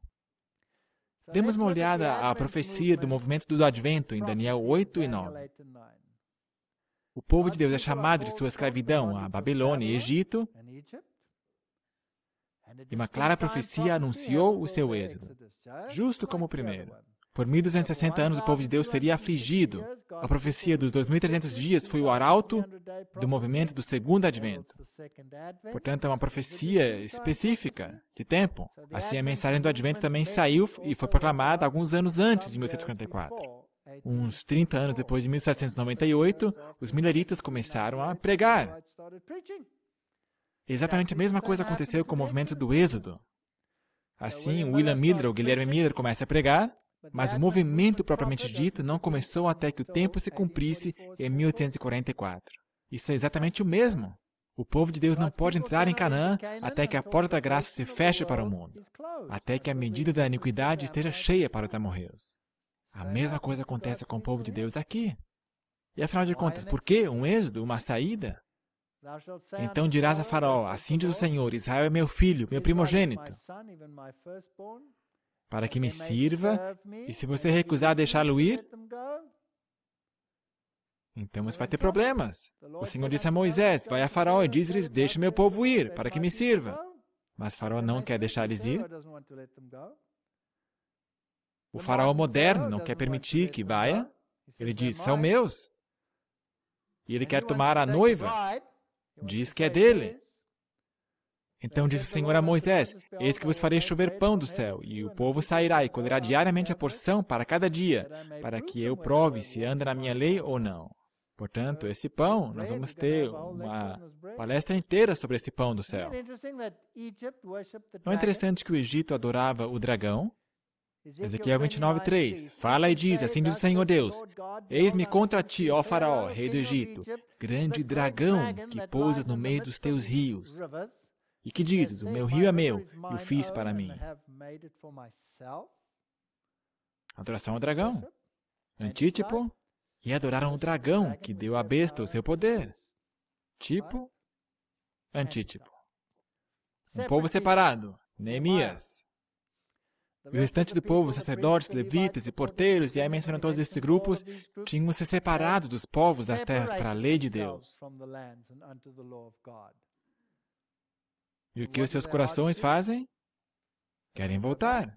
Demos uma olhada à profecia do movimento do Advento em Daniel oito e nove. O povo de Deus é chamado de sua escravidão à Babilônia e Egito, e uma clara profecia anunciou o seu êxodo, justo como o primeiro. Por mil duzentos e sessenta anos, o povo de Deus seria afligido. A profecia dos dois mil e trezentos dias foi o arauto do movimento do segundo advento. Portanto, é uma profecia específica de tempo. Assim, a mensagem do advento também saiu e foi proclamada alguns anos antes de mil setecentos e quarenta e quatro. Uns trinta anos depois de mil setecentos e noventa e oito, os mileritas começaram a pregar. Exatamente a mesma coisa aconteceu com o movimento do Êxodo. Assim, William Miller ou Guilherme Miller começa a pregar, Mas o movimento propriamente dito não começou até que o tempo se cumprisse em mil oitocentos e quarenta e quatro. Isso é exatamente o mesmo. O povo de Deus não pode entrar em Canaã até que a porta da graça se feche para o mundo, até que a medida da iniquidade esteja cheia para os amorreus. A mesma coisa acontece com o povo de Deus aqui. E afinal de contas, por que um êxodo, uma saída? Então dirás a Faraó, assim diz o Senhor, Israel é meu filho, meu primogênito, para que me sirva, e se você recusar deixá-lo ir, então você vai ter problemas. O Senhor disse a Moisés, vai a Faraó e diz-lhes, deixe meu povo ir, para que me sirva. Mas Faraó não quer deixar-lhes ir. O Faraó moderno não quer permitir que vaia. Ele diz, são meus. E ele quer tomar a noiva. Diz que é dele. Então disse o Senhor a Moisés, eis que vos farei chover pão do céu, e o povo sairá e colherá diariamente a porção para cada dia, para que eu prove se anda na minha lei ou não. Portanto, esse pão, nós vamos ter uma palestra inteira sobre esse pão do céu. Não é interessante que o Egito adorava o dragão? Ezequiel vinte e nove, três, fala e diz, assim diz o Senhor Deus, eis-me contra ti, ó Faraó, rei do Egito, grande dragão que pousas no meio dos teus rios. E que dizes, o meu rio é meu, e o fiz para mim. Adoração ao dragão. Antítipo. E adoraram o dragão, que deu à besta o seu poder. Tipo. Antítipo. Um povo separado. Neemias. E o restante do povo, sacerdotes, levitas e porteiros, e aí mencionam todos esses grupos, tinham se separado dos povos das terras para a lei de Deus. E o que os seus corações fazem? Querem voltar.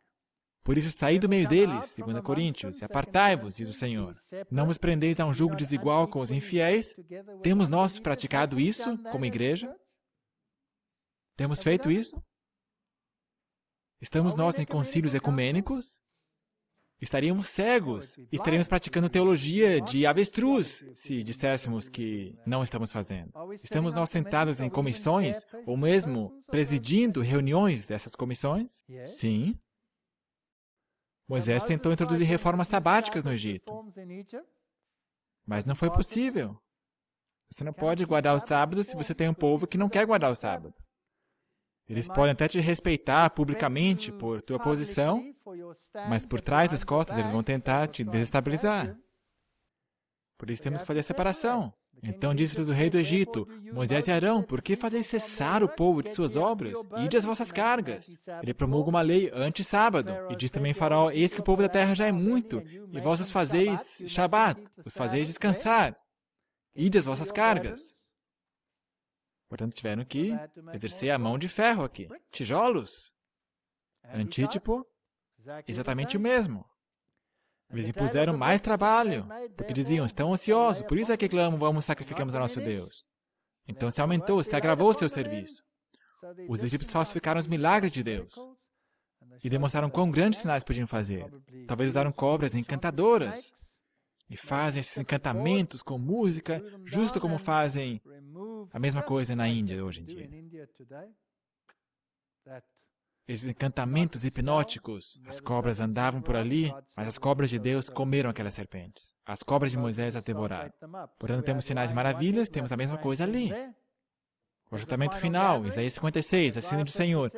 Por isso, saí do meio deles, segundo Coríntios, e apartai-vos, diz o Senhor. Não vos prendeis a um jugo desigual com os infiéis? Temos nós praticado isso como igreja? Temos feito isso? Estamos nós em concílios ecumênicos? Estaríamos cegos, estaríamos praticando teologia de avestruz, se disséssemos que não estamos fazendo. Estamos nós sentados em comissões, ou mesmo presidindo reuniões dessas comissões? Sim. Moisés tentou introduzir reformas sabáticas no Egito, mas não foi possível. Você não pode guardar o sábado se você tem um povo que não quer guardar o sábado. Eles podem até te respeitar publicamente por tua posição, mas por trás das costas eles vão tentar te desestabilizar. Por isso temos que fazer a separação. Então disse-lhes o rei do Egito, Moisés e Arão, por que fazeis cessar o povo de suas obras? Ide as vossas cargas. Ele promulga uma lei anti-sábado. E diz também Faraó, eis que o povo da terra já é muito, e vós os fazeis Shabat, os fazeis descansar. Ide as vossas cargas. Portanto, tiveram que exercer a mão de ferro aqui. Tijolos. Antítipo, exatamente o mesmo. Eles impuseram mais trabalho, porque diziam, estão ociosos, por isso é que clamam, vamos, sacrificamos a nosso Deus. Então se aumentou, se agravou o seu serviço. Os egípcios falsificaram os milagres de Deus e demonstraram quão grandes sinais podiam fazer. Talvez usaram cobras encantadoras e fazem esses encantamentos com música, justo como fazem a mesma coisa na Índia hoje em dia. Esses encantamentos hipnóticos, as cobras andavam por ali, mas as cobras de Deus comeram aquelas serpentes. As cobras de Moisés as devoraram. Portanto, temos sinais e maravilhas, temos a mesma coisa ali. O ajuntamento final, Isaías cinquenta e seis, assim diz o Senhor.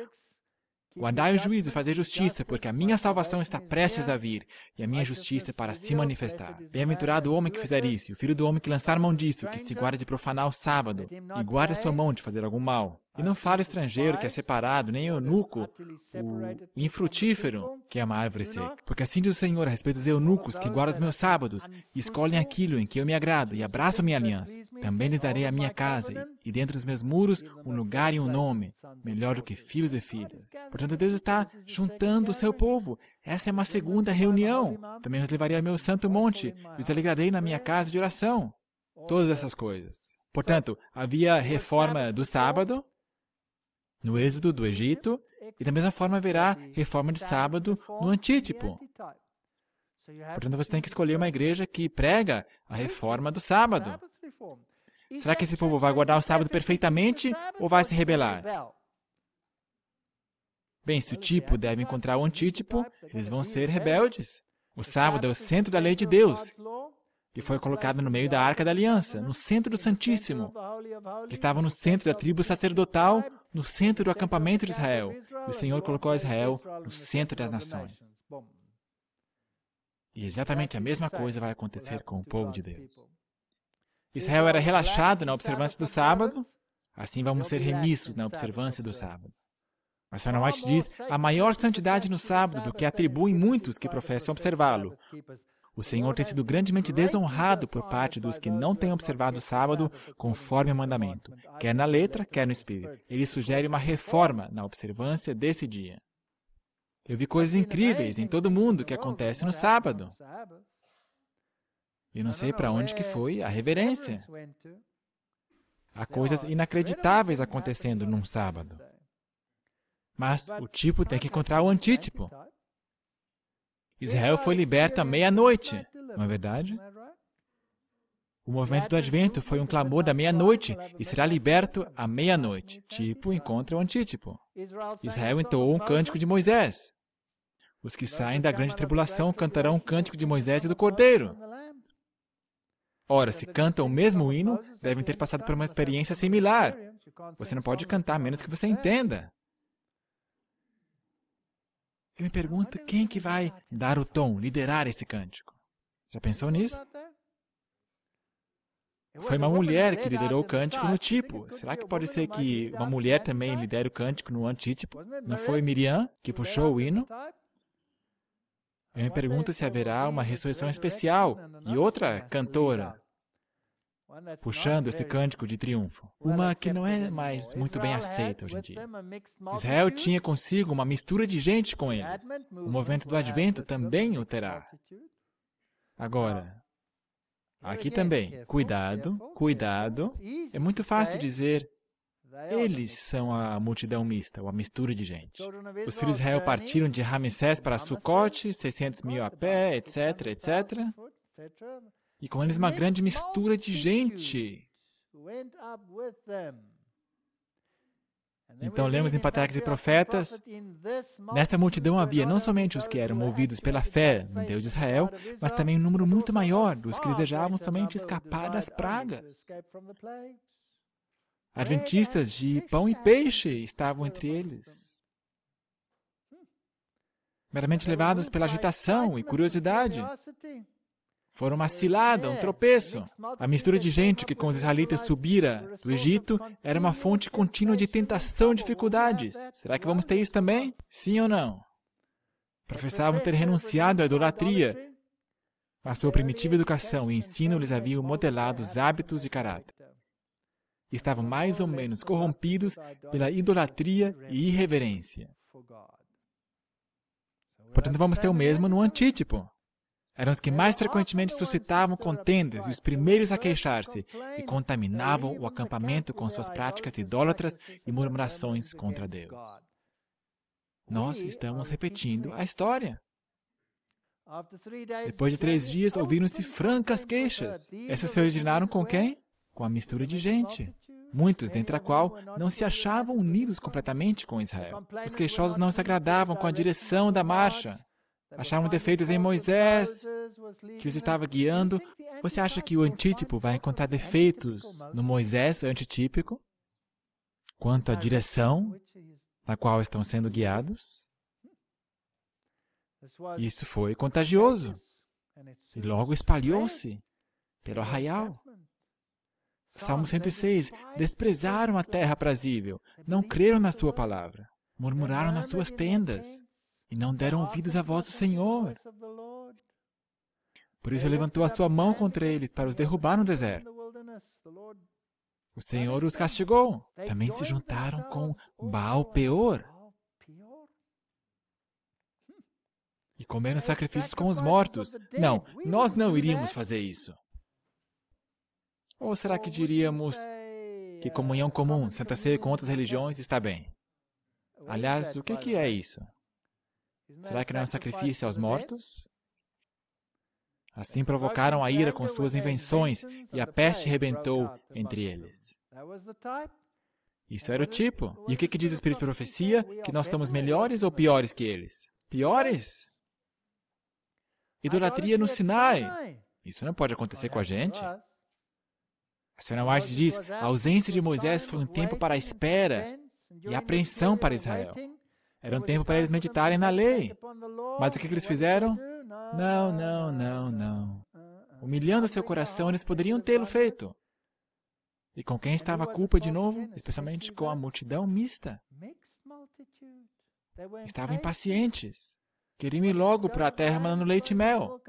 Guardai o juízo, fazei justiça, porque a minha salvação está prestes a vir, e a minha justiça para se manifestar. Bem-aventurado o homem que fizer isso, e o filho do homem que lançar mão disso, que se guarda de profanar o sábado, e guarda sua mão de fazer algum mal. E não fale estrangeiro, que é separado, nem eunuco, o infrutífero, que é uma árvore seca. Porque assim diz o Senhor a respeito dos eunucos, que guardam os meus sábados, e escolhem aquilo em que eu me agrado, e abraço minha aliança. Também lhes darei a minha casa, e dentro dos meus muros, um lugar e um nome, melhor do que filhos e filhas. Portanto, Deus está juntando o seu povo. Essa é uma segunda reunião. Também os levarei ao meu santo monte, e os alegrarei na minha casa de oração. Todas essas coisas. Portanto, havia reforma do sábado, no êxodo do Egito, e da mesma forma haverá reforma de sábado no antítipo. Portanto, você tem que escolher uma igreja que prega a reforma do sábado. Será que esse povo vai guardar o sábado perfeitamente ou vai se rebelar? Bem, se o tipo deve encontrar o antítipo, eles vão ser rebeldes. O sábado é o centro da lei de Deus, que foi colocado no meio da Arca da Aliança, no centro do Santíssimo, que estava no centro da tribo sacerdotal, no centro do acampamento de Israel. E o Senhor colocou Israel no centro das nações. E exatamente a mesma coisa vai acontecer com o povo de Deus. Israel era relaxado na observância do sábado, assim vamos ser remissos na observância do sábado. Mas Ellen White diz, há maior santidade no sábado do que atribuem muitos que professam observá-lo. O Senhor tem sido grandemente desonrado por parte dos que não têm observado o sábado conforme o mandamento, quer na letra, quer no espírito. Ele sugere uma reforma na observância desse dia. Eu vi coisas incríveis em todo o mundo que acontecem no sábado. E não sei para onde que foi a reverência. Há coisas inacreditáveis acontecendo num sábado. Mas o tipo tem que encontrar o antítipo. Israel foi liberta à meia-noite, não é verdade? O movimento do Advento foi um clamor da meia-noite e será liberto à meia-noite. Tipo encontra o antítipo. Israel entoou um cântico de Moisés. Os que saem da grande tribulação cantarão um cântico de Moisés e do Cordeiro. Ora, se cantam o mesmo hino, devem ter passado por uma experiência similar. Você não pode cantar a menos que você entenda. Eu me pergunto quem que vai dar o tom, liderar esse cântico. Já pensou nisso? Foi uma mulher que liderou o cântico no tipo. Será que pode ser que uma mulher também lidere o cântico no antítipo? Não foi Miriam que puxou o hino? Eu me pergunto se haverá uma ressurreição especial e outra cantora puxando esse cântico de triunfo. Uma que não é mais muito bem aceita hoje em dia. Israel tinha consigo uma mistura de gente com eles. O movimento do Advento também o terá. Agora, aqui também, cuidado, cuidado. É muito fácil dizer, eles são a multidão mista, ou a mistura de gente. Os filhos de Israel partiram de Ramsés para Sucote, seiscentos mil a pé, etcétera, etcétera. E com eles uma grande mistura de gente. Então lemos em Patriarcas e Profetas, nesta multidão havia não somente os que eram movidos pela fé no Deus de Israel, mas também um número muito maior dos que desejavam somente escapar das pragas. Adventistas de pão e peixe estavam entre eles, meramente levados pela agitação e curiosidade. Foram uma cilada, um tropeço. A mistura de gente que com os israelitas subira do Egito era uma fonte contínua de tentação e dificuldades. Será que vamos ter isso também? Sim ou não? Professavam ter renunciado à idolatria, mas sua primitiva educação e ensino lhes haviam modelado os hábitos e caráter. Estavam mais ou menos corrompidos pela idolatria e irreverência. Portanto, vamos ter o mesmo no antítipo. Eram os que mais frequentemente suscitavam contendas e os primeiros a queixar-se, e contaminavam o acampamento com suas práticas idólatras e murmurações contra Deus. Nós estamos repetindo a história. Depois de três dias, ouviram-se francas queixas. Essas se originaram com quem? Com a mistura de gente, muitos dentre a qual não se achavam unidos completamente com Israel. Os queixosos não se agradavam com a direção da marcha. Achavam defeitos em Moisés, que os estava guiando. Você acha que o antítipo vai encontrar defeitos no Moisés antitípico quanto à direção na qual estão sendo guiados? Isso foi contagioso e logo espalhou-se pelo arraial. Salmo cento e seis, desprezaram a terra aprazível, não creram na sua palavra, murmuraram nas suas tendas, e não deram ouvidos à voz do Senhor. Por isso, levantou a sua mão contra eles para os derrubar no deserto. O Senhor os castigou. Também se juntaram com Baal-Peor e comeram sacrifícios com os mortos. Não, nós não iríamos fazer isso. Ou será que diríamos que comunhão comum, Santa Ceia com outras religiões, está bem? Aliás, o que é isso? Será que não é um sacrifício aos mortos? Assim provocaram a ira com suas invenções e a peste rebentou entre eles. Isso era o tipo. E o que, que diz o Espírito de Profecia? Que nós somos melhores ou piores que eles? Piores? Idolatria no Sinai. Isso não pode acontecer com a gente. A senhora White diz, a ausência de Moisés foi um tempo para a espera e a apreensão para Israel. Era um tempo para eles meditarem na lei. Mas o que eles fizeram? Não, não, não, não. Humilhando seu coração, eles poderiam tê-lo feito. E com quem estava a culpa de novo? Especialmente com a multidão mista. Estavam impacientes. Queriam ir logo para a terra mandando leite e mel.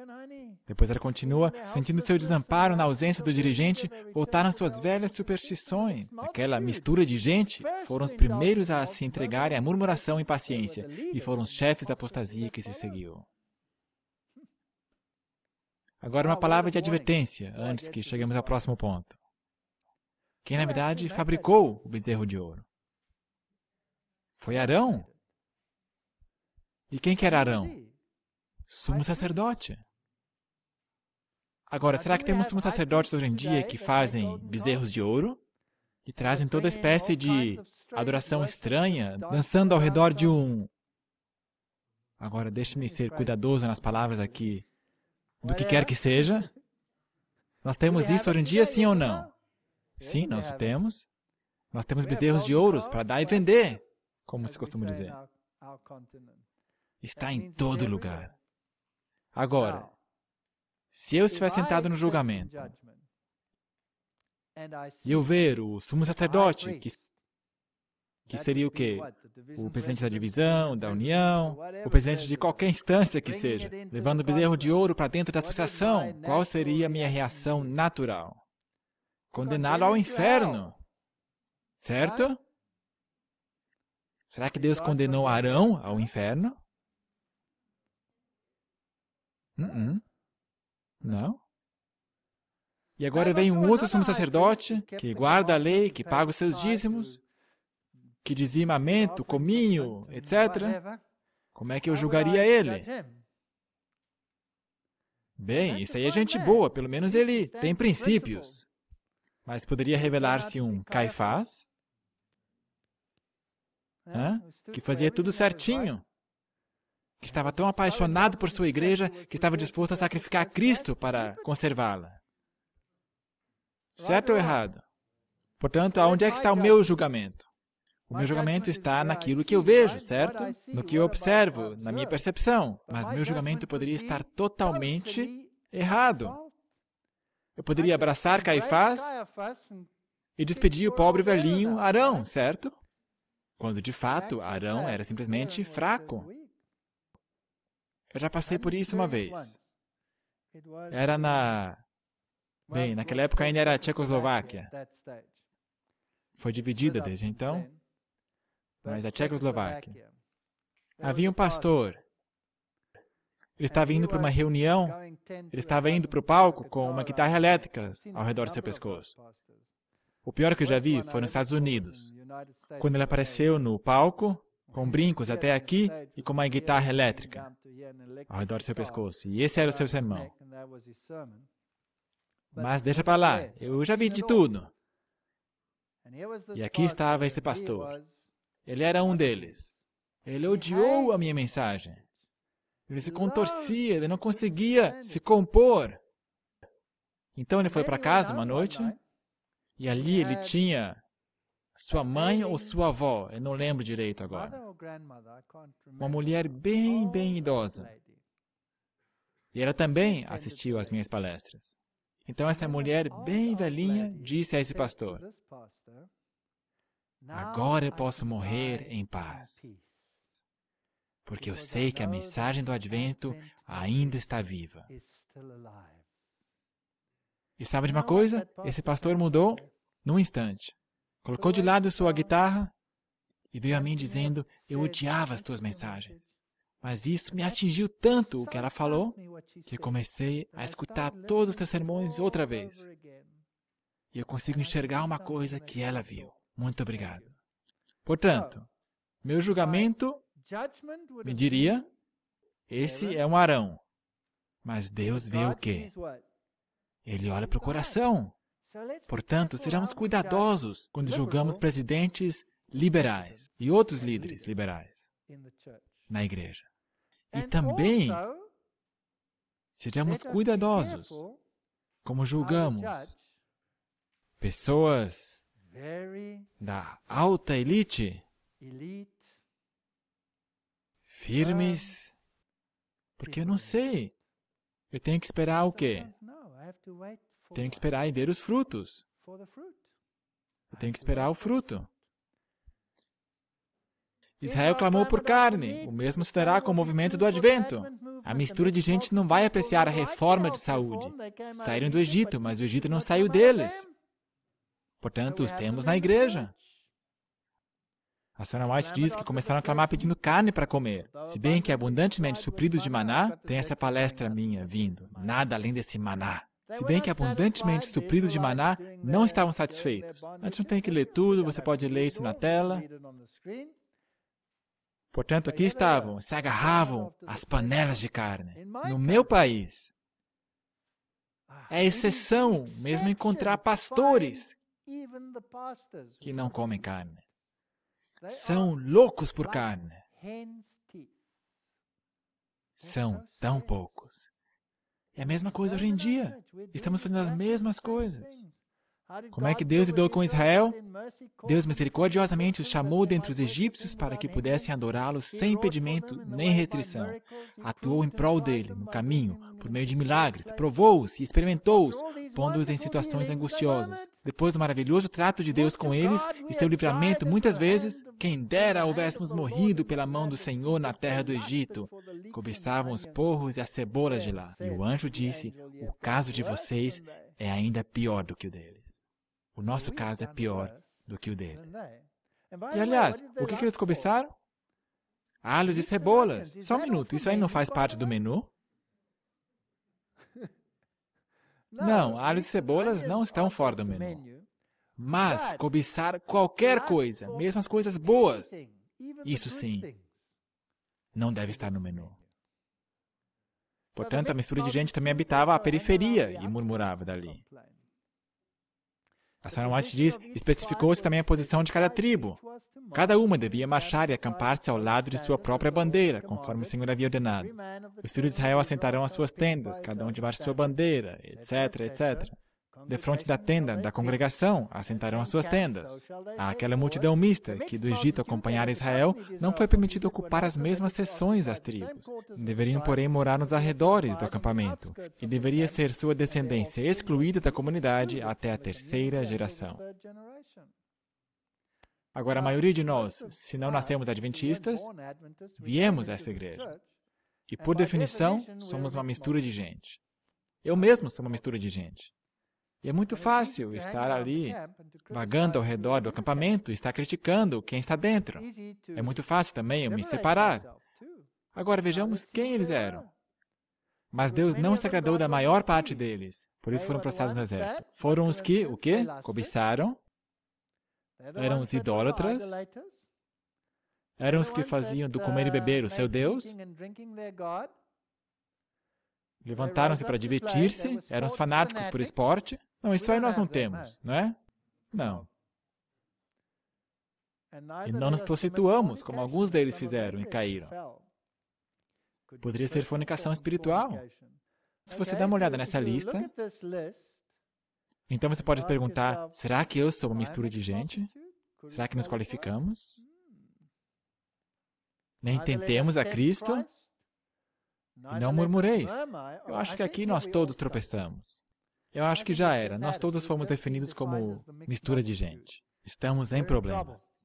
Depois ela continua, sentindo seu desamparo na ausência do dirigente, voltaram suas velhas superstições. Aquela mistura de gente foram os primeiros a se entregarem à murmuração e impaciência, e foram os chefes da apostasia que se seguiu. Agora uma palavra de advertência, antes que cheguemos ao próximo ponto. Quem, na verdade, fabricou o bezerro de ouro? Foi Arão. E quem que era Arão? Sumo sacerdote. Agora, será que temos sumos sacerdotes hoje em dia que fazem bezerros de ouro e trazem toda espécie de adoração estranha, dançando ao redor de um... Agora, deixe-me ser cuidadoso nas palavras aqui. Do que quer que seja. Nós temos isso hoje em dia, sim ou não? Sim, nós o temos. Nós temos bezerros de ouros para dar e vender, como se costuma dizer. Está em todo lugar. Agora, se eu estiver sentado no julgamento e eu ver o sumo sacerdote, que, que seria o quê? O presidente da divisão, da união, o presidente de qualquer instância que seja, levando o bezerro de ouro para dentro da associação, qual seria a minha reação natural? Condená-lo ao inferno, certo? Será que Deus condenou Arão ao inferno? Uh-uh. Não. E agora vem um outro sumo sacerdote que guarda a lei, que paga os seus dízimos, que dizima mento, cominho, etcétera. Como é que eu julgaria ele? Bem, isso aí é gente boa, pelo menos ele tem princípios. Mas poderia revelar-se um Caifás? Hã? Que fazia tudo certinho, que estava tão apaixonado por sua igreja que estava disposto a sacrificar Cristo para conservá-la. Certo ou errado? Portanto, aonde é que está o meu julgamento? O meu julgamento está naquilo que eu vejo, certo? No que eu observo, na minha percepção. Mas meu julgamento poderia estar totalmente errado. Eu poderia abraçar Caifás e despedir o pobre velhinho Arão, certo? Quando, de fato, Arão era simplesmente fraco. Eu já passei por isso uma vez. Era na... Bem, naquela época ainda era a Tchecoslováquia. Foi dividida desde então, mas a Tchecoslováquia. Havia um pastor. Ele estava indo para uma reunião, ele estava indo para o palco com uma guitarra elétrica ao redor do seu pescoço. O pior que eu já vi foi nos Estados Unidos, quando ele apareceu no palco, com brincos até aqui e com uma guitarra elétrica ao redor do seu pescoço. E esse era o seu sermão. Mas deixa para lá, eu já vi de tudo. E aqui estava esse pastor. Ele era um deles. Ele odiou a minha mensagem. Ele se contorcia, ele não conseguia se compor. Então ele foi para casa uma noite, e ali ele tinha sua mãe ou sua avó, eu não lembro direito agora. Uma mulher bem, bem idosa. E ela também assistiu às minhas palestras. Então, essa mulher bem velhinha disse a esse pastor, agora eu posso morrer em paz, porque eu sei que a mensagem do Advento ainda está viva. E sabe de uma coisa? Esse pastor mudou num instante. Colocou de lado sua guitarra e veio a mim dizendo, eu odiava as tuas mensagens. Mas isso me atingiu tanto o que ela falou, que eu comecei a escutar todos os teus sermões outra vez. E eu consigo enxergar uma coisa que ela viu. Muito obrigado. Portanto, meu julgamento me diria, esse é um Arão. Mas Deus vê o quê? Ele olha para o coração. Portanto, sejamos cuidadosos quando julgamos presidentes liberais e outros líderes liberais na igreja. E também Sejamos cuidadosos como julgamos pessoas da alta elite, firmes, porque eu não sei. Eu tenho que esperar o quê? Tenho que esperar e ver os frutos. Eu tenho que esperar o fruto. Israel clamou por carne. O mesmo se dará com o movimento do Advento. A mistura de gente não vai apreciar a reforma de saúde. Saíram do Egito, mas o Egito não saiu deles. Portanto, os temos na igreja. A senhora White diz que começaram a clamar pedindo carne para comer. Se bem que abundantemente supridos de maná, tem essa palestra minha vindo. Nada além desse maná. Se bem que abundantemente supridos de maná, não estavam satisfeitos. A gente não tem que ler tudo, você pode ler isso na tela. Portanto, aqui estavam, se agarravam às panelas de carne. No meu país, é exceção mesmo encontrar pastores que não comem carne. São loucos por carne. São tão poucos. É a mesma coisa hoje em dia. Estamos fazendo as mesmas coisas. Como é que Deus lidou com Israel? Deus misericordiosamente os chamou dentre os egípcios para que pudessem adorá-los sem impedimento nem restrição. Atuou em prol dele, no caminho, por meio de milagres, provou-os e experimentou-os, pondo-os em situações angustiosas. Depois do maravilhoso trato de Deus com eles e seu livramento, muitas vezes, quem dera houvéssemos morrido pela mão do Senhor na terra do Egito. Cobiçavam os porros e as cebolas de lá. E o anjo disse, o caso de vocês é ainda pior do que o deles. O nosso caso é pior do que o dele. E, aliás, o que, que eles cobiçaram? Alhos e cebolas. Só um minuto, isso aí não faz parte do menu? Não, alhos e cebolas não estão fora do menu. Mas cobiçar qualquer coisa, mesmo as coisas boas, isso sim, não deve estar no menu. Portanto, a mistura de gente também habitava a periferia e murmurava dali. A senhora White diz, especificou-se também a posição de cada tribo. Cada uma devia marchar e acampar-se ao lado de sua própria bandeira, conforme o Senhor havia ordenado. Os filhos de Israel assentarão as suas tendas, cada um debaixo de sua bandeira, etcétera, etcétera. Defronte da tenda da congregação assentarão as suas tendas. Àquela multidão mista que do Egito acompanhara Israel, não foi permitido ocupar as mesmas seções das tribos. Deveriam, porém, morar nos arredores do acampamento, e deveria ser sua descendência excluída da comunidade até a terceira geração. Agora, a maioria de nós, se não nascemos adventistas, viemos a essa igreja. E, por definição, somos uma mistura de gente. Eu mesmo sou uma mistura de gente. E é muito fácil estar ali, vagando ao redor do acampamento e estar criticando quem está dentro. É muito fácil também eu me separar. Agora vejamos quem eles eram. Mas Deus não se agradou da maior parte deles, por isso foram prostrados no deserto. Foram os que, o quê? Cobiçaram. Eram os idólatras. Eram os que faziam do comer e beber o seu Deus. Levantaram-se para divertir-se, eram os fanáticos por esporte. Não, isso aí nós não temos, não é? Não. E não nos prostituamos, como alguns deles fizeram e caíram. Poderia ser fornicação espiritual. Se você dá uma olhada nessa lista, então você pode se perguntar, será que eu sou uma mistura de gente? Será que nos qualificamos? Nem tentemos a Cristo? E não murmureis. Eu acho que aqui nós todos tropeçamos. Eu acho que já era. Nós todos fomos definidos como mistura de gente. Estamos em problemas.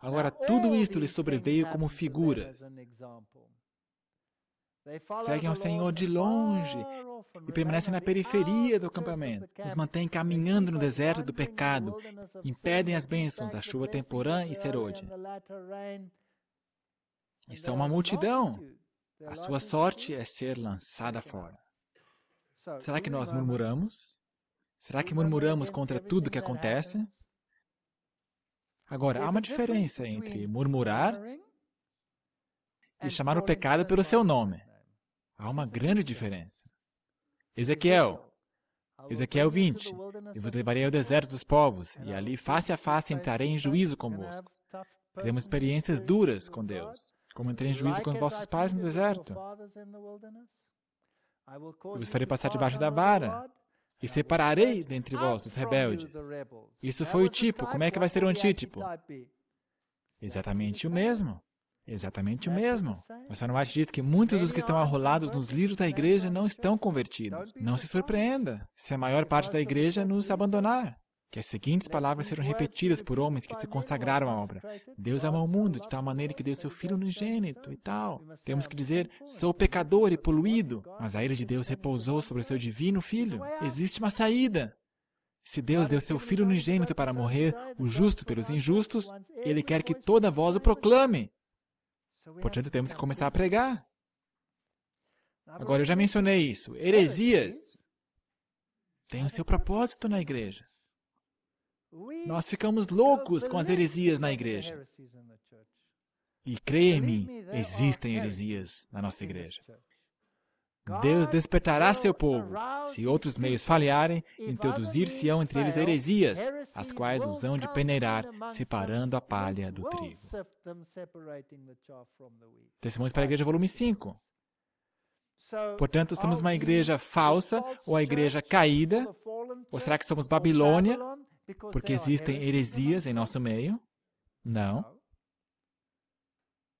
Agora, tudo isto lhes sobreveio como figuras. Seguem ao Senhor de longe e permanecem na periferia do acampamento. Nos mantêm caminhando no deserto do pecado. Impedem as bênçãos da chuva temporã e serôdia. E são uma multidão. A sua sorte é ser lançada fora. Será que nós murmuramos? Será que murmuramos contra tudo que acontece? Agora, há uma diferença entre murmurar e chamar o pecado pelo seu nome. Há uma grande diferença. Ezequiel, Ezequiel vinte, eu vos levarei ao deserto dos povos, e ali face a face entrarei em juízo convosco. Teremos experiências duras com Deus. Como entrei em juízo com os vossos pais no deserto. Eu vos farei passar debaixo da vara e separarei dentre vós os rebeldes. Isso foi o tipo. Como é que vai ser o antítipo? Exatamente o mesmo. Exatamente o mesmo. Mas John Mott diz que muitos dos que estão arrolados nos livros da igreja não estão convertidos. Não se surpreenda se a maior parte da igreja nos abandonar. Que as seguintes palavras serão repetidas por homens que se consagraram à obra. Deus ama o mundo de tal maneira que deu seu Filho unigênito e tal. Temos que dizer, sou pecador e poluído, mas a ira de Deus repousou sobre seu divino Filho. Existe uma saída. Se Deus deu seu Filho unigênito para morrer, o justo pelos injustos, Ele quer que toda voz o proclame. Portanto, temos que começar a pregar. Agora, eu já mencionei isso. Heresias têm o seu propósito na igreja. Nós ficamos loucos com as heresias na igreja. E creia em mim, existem heresias na nossa igreja. Deus despertará seu povo, se outros meios falharem, introduzir-se-ão entre eles heresias, as quais os hão de peneirar, separando a palha do trigo. Testemunhos para a Igreja, volume cinco. Portanto, somos uma igreja falsa, ou a igreja caída, ou será que somos Babilônia? Porque existem heresias em nosso meio? Não.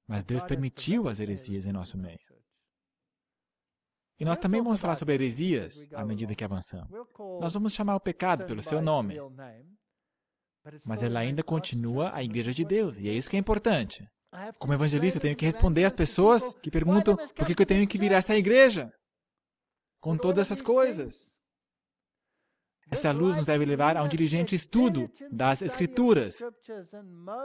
Mas Deus permitiu as heresias em nosso meio. E nós também vamos falar sobre heresias à medida que avançamos. Nós vamos chamar o pecado pelo seu nome. Mas ela ainda continua a Igreja de Deus, e é isso que é importante. Como evangelista, eu tenho que responder às pessoas que perguntam por que eu tenho que vir a essa igreja com todas essas coisas. Essa luz nos deve levar a um diligente estudo das Escrituras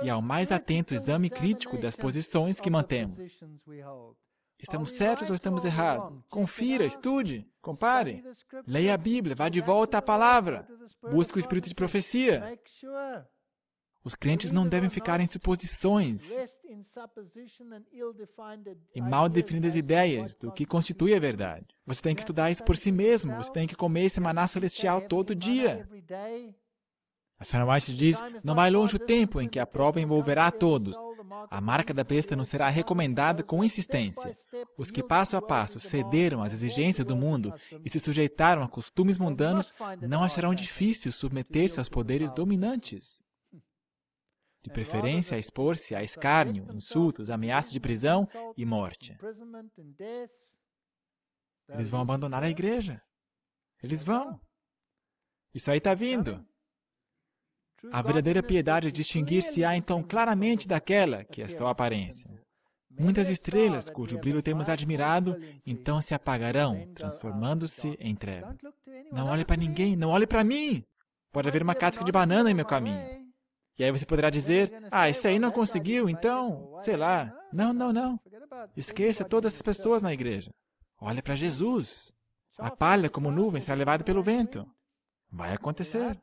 e ao mais atento exame crítico das posições que mantemos. Estamos certos ou estamos errados? Confira, estude, compare. Leia a Bíblia, vá de volta à palavra. Busque o espírito de profecia. Os crentes não devem ficar em suposições e mal definidas ideias do que constitui a verdade. Você tem que estudar isso por si mesmo. Você tem que comer esse maná celestial todo dia. A senhora White diz, não vai longe o tempo em que a prova envolverá a todos. A marca da besta não será recomendada com insistência. Os que passo a passo cederam às exigências do mundo e se sujeitaram a costumes mundanos não acharão difícil submeter-se aos poderes dominantes. De preferência, a expor-se a escárnio, insultos, ameaças de prisão e morte. Eles vão abandonar a igreja. Eles vão. Isso aí está vindo. A verdadeira piedade distinguir-se-á, então, claramente daquela que é só aparência. Muitas estrelas, cujo brilho temos admirado, então se apagarão, transformando-se em trevas. Não olhe para ninguém, não olhe para mim. Pode haver uma casca de banana em meu caminho. E aí você poderá dizer, ah, esse aí não conseguiu, então, sei lá. Não, não, não. Esqueça todas essas pessoas na igreja. Olha para Jesus. A palha, como nuvem, será levada pelo vento. Vai acontecer.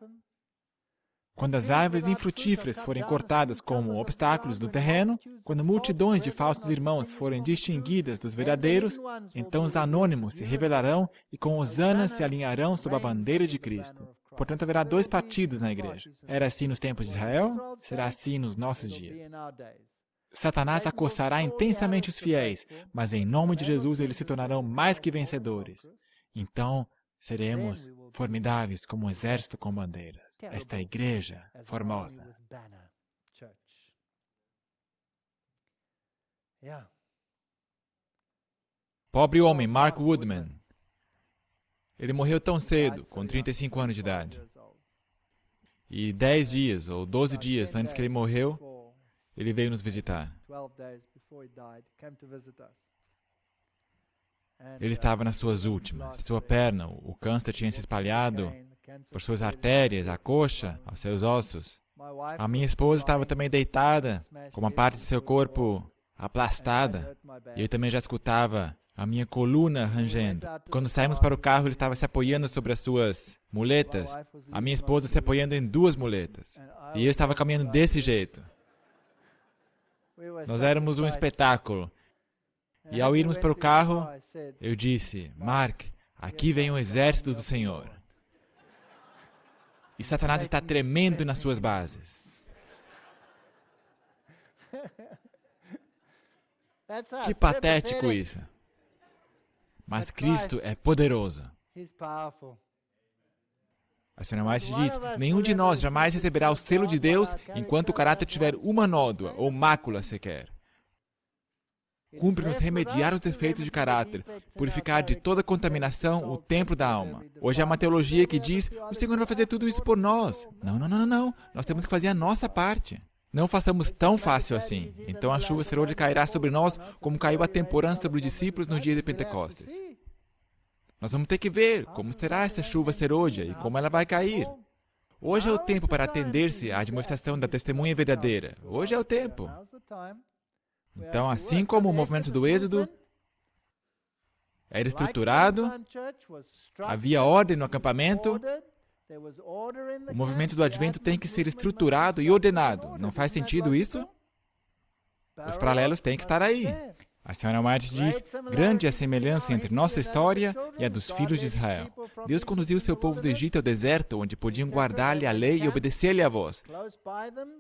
Quando as árvores infrutíferas forem cortadas como obstáculos do terreno, quando multidões de falsos irmãos forem distinguidas dos verdadeiros, então os anônimos se revelarão e com hosana se alinharão sob a bandeira de Cristo. Portanto, haverá dois partidos na igreja. Era assim nos tempos de Israel, será assim nos nossos dias. Satanás acossará intensamente os fiéis, mas em nome de Jesus eles se tornarão mais que vencedores. Então, seremos formidáveis como um exército com bandeiras. Esta igreja formosa. Pobre homem, Mark Woodman. Ele morreu tão cedo, com trinta e cinco anos de idade. E dez dias, ou doze dias antes que ele morreu, ele veio nos visitar. Ele estava nas suas últimas. Sua perna, o câncer tinha se espalhado por suas artérias, a coxa, aos seus ossos. A minha esposa estava também deitada, com uma parte de seu corpo aplastada. E eu também já escutava a minha coluna rangendo. Quando saímos para o carro, ele estava se apoiando sobre as suas muletas. A minha esposa se apoiando em duas muletas. E eu estava caminhando desse jeito. Nós éramos um espetáculo. E ao irmos para o carro, eu disse, Mark, aqui vem o exército do Senhor. E Satanás está tremendo nas suas bases. Que patético isso. Mas Cristo é poderoso. A senhora White diz, nenhum de nós jamais receberá o selo de Deus enquanto o caráter tiver uma nódoa ou mácula sequer. Cumpre-nos remediar os defeitos de caráter, purificar de toda contaminação o templo da alma. Hoje há uma teologia que diz, o Senhor vai fazer tudo isso por nós. Não, não, não, não, não. Nós temos que fazer a nossa parte. Não façamos tão fácil assim. Então a chuva serôdia cairá sobre nós como caiu a temporã sobre os discípulos no dia de Pentecostes. Nós vamos ter que ver como será essa chuva serôdia e como ela vai cair. Hoje é o tempo para atender-se à demonstração da testemunha verdadeira. Hoje é o tempo. Então, assim como o movimento do Êxodo era estruturado, havia ordem no acampamento, o movimento do Advento tem que ser estruturado e ordenado. Não faz sentido isso? Os paralelos têm que estar aí. A senhora White diz, grande é a semelhança entre nossa história e a dos filhos de Israel. Deus conduziu seu povo do Egito ao deserto, onde podiam guardar-lhe a lei e obedecer-lhe a voz.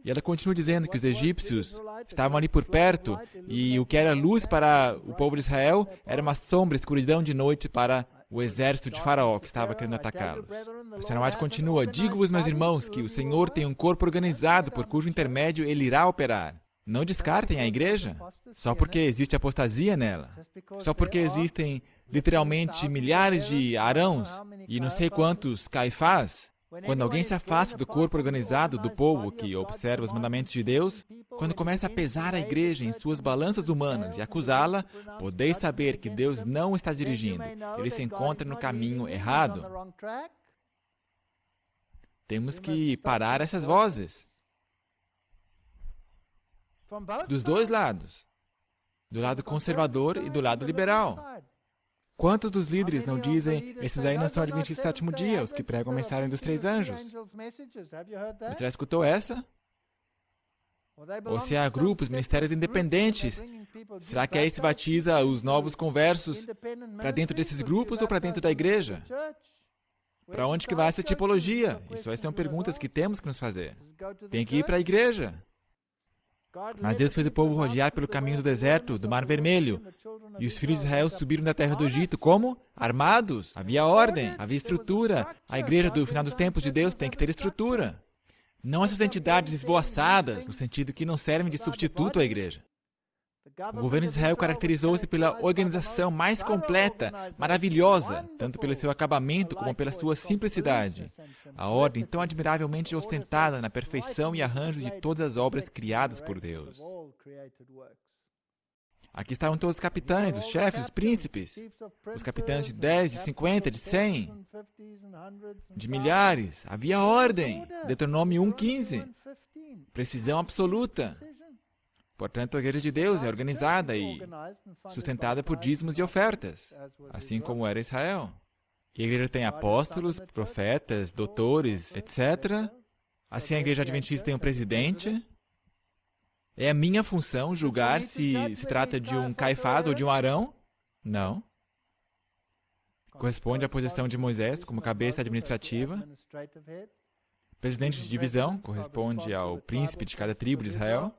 E ela continua dizendo que os egípcios estavam ali por perto, e o que era luz para o povo de Israel era uma sombra, escuridão de noite para o exército de Faraó, que estava querendo atacá-los. A senhora White continua, digo-vos, meus irmãos, que o Senhor tem um corpo organizado, por cujo intermédio Ele irá operar. Não descartem a igreja, só porque existe apostasia nela, só porque existem literalmente milhares de Arãos e não sei quantos Caifás. Quando alguém se afasta do corpo organizado do povo que observa os mandamentos de Deus, quando começa a pesar a igreja em suas balanças humanas e acusá-la, podeis saber que Deus não está dirigindo, Ele se encontra no caminho errado. Temos que parar essas vozes. Dos dois lados, do lado conservador e do lado liberal. Quantos dos líderes não dizem, esses aí não são adventistas do sétimo dia, os que pregam a mensagem dos três anjos? Você já escutou essa? Ou se há grupos, ministérios independentes, será que aí se batiza os novos conversos para dentro desses grupos ou para dentro da igreja? Para onde que vai essa tipologia? Isso aí são perguntas que temos que nos fazer. Tem que ir para a igreja. Mas Deus fez o povo rodear pelo caminho do deserto, do Mar Vermelho. E os filhos de Israel subiram da terra do Egito como? Armados. Havia ordem, havia estrutura. A igreja do final dos tempos de Deus tem que ter estrutura. Não essas entidades esvoaçadas, no sentido que não servem de substituto à igreja. O governo de Israel caracterizou-se pela organização mais completa, maravilhosa, tanto pelo seu acabamento como pela sua simplicidade. A ordem tão admiravelmente ostentada na perfeição e arranjo de todas as obras criadas por Deus. Aqui estavam todos os capitães, os chefes, os príncipes, os capitães de dez, de cinquenta, de cem, de milhares. Havia ordem. Deuteronômio um, quinze. Precisão absoluta. Portanto, a Igreja de Deus é organizada e sustentada por dízimos e ofertas, assim como era Israel. E a Igreja tem apóstolos, profetas, doutores, etcétera. Assim, a Igreja Adventista tem um presidente. É a minha função julgar se se trata de um Caifás ou de um Arão? Não. Corresponde à posição de Moisés como cabeça administrativa. Presidente de divisão corresponde ao príncipe de cada tribo de Israel.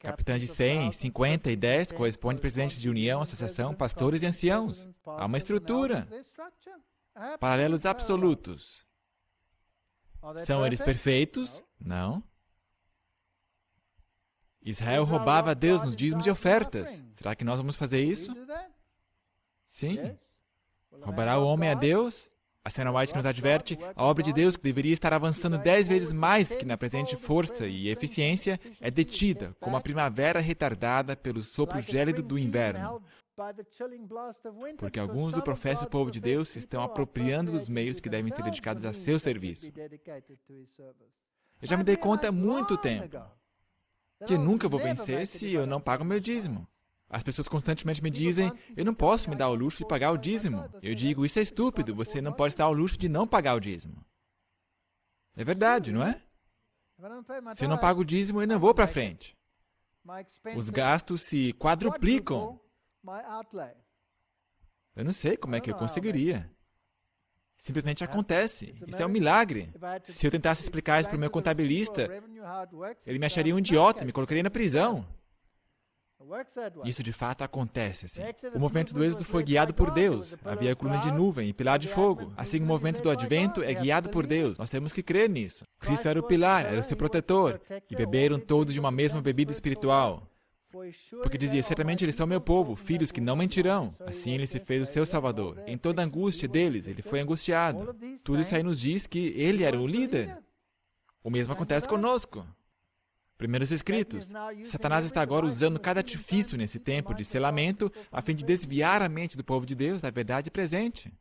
Capitães de cem, cinquenta e dez correspondem a presidentes de união, associação, pastores e anciãos. Há uma estrutura. Paralelos absolutos. São eles perfeitos? Não. Israel roubava a Deus nos dízimos e ofertas. Será que nós vamos fazer isso? Sim. Roubará o homem a Deus? A senhora White nos adverte, a obra de Deus, que deveria estar avançando dez vezes mais que na presente força e eficiência, é detida, como a primavera retardada pelo sopro gélido do inverno. Porque alguns do professo povo de Deus se estão apropriando dos meios que devem ser dedicados a seu serviço. Eu já me dei conta há muito tempo que nunca vou vencer se eu não pago meu dízimo. As pessoas constantemente me dizem, eu não posso me dar ao luxo de pagar o dízimo. Eu digo, isso é estúpido, você não pode se dar ao luxo de não pagar o dízimo. É verdade, não é? Se eu não pago o dízimo, eu não vou para frente. Os gastos se quadruplicam. Eu não sei como é que eu conseguiria. Simplesmente acontece. Isso é um milagre. Se eu tentasse explicar isso para o meu contabilista, ele me acharia um idiota e me colocaria na prisão. Isso de fato acontece, assim. O movimento do Êxodo foi guiado por Deus. Havia a coluna de nuvem e pilar de fogo. Assim, o movimento do Advento é guiado por Deus. Nós temos que crer nisso. Cristo era o pilar, era o seu protetor. E beberam todos de uma mesma bebida espiritual. Porque dizia, certamente eles são meu povo, filhos que não mentirão. Assim ele se fez o seu Salvador. Em toda a angústia deles, ele foi angustiado. Tudo isso aí nos diz que ele era o líder. O mesmo acontece conosco. Primeiros escritos. Satanás está agora usando cada artifício nesse tempo de selamento a fim de desviar a mente do povo de Deus da verdade presente.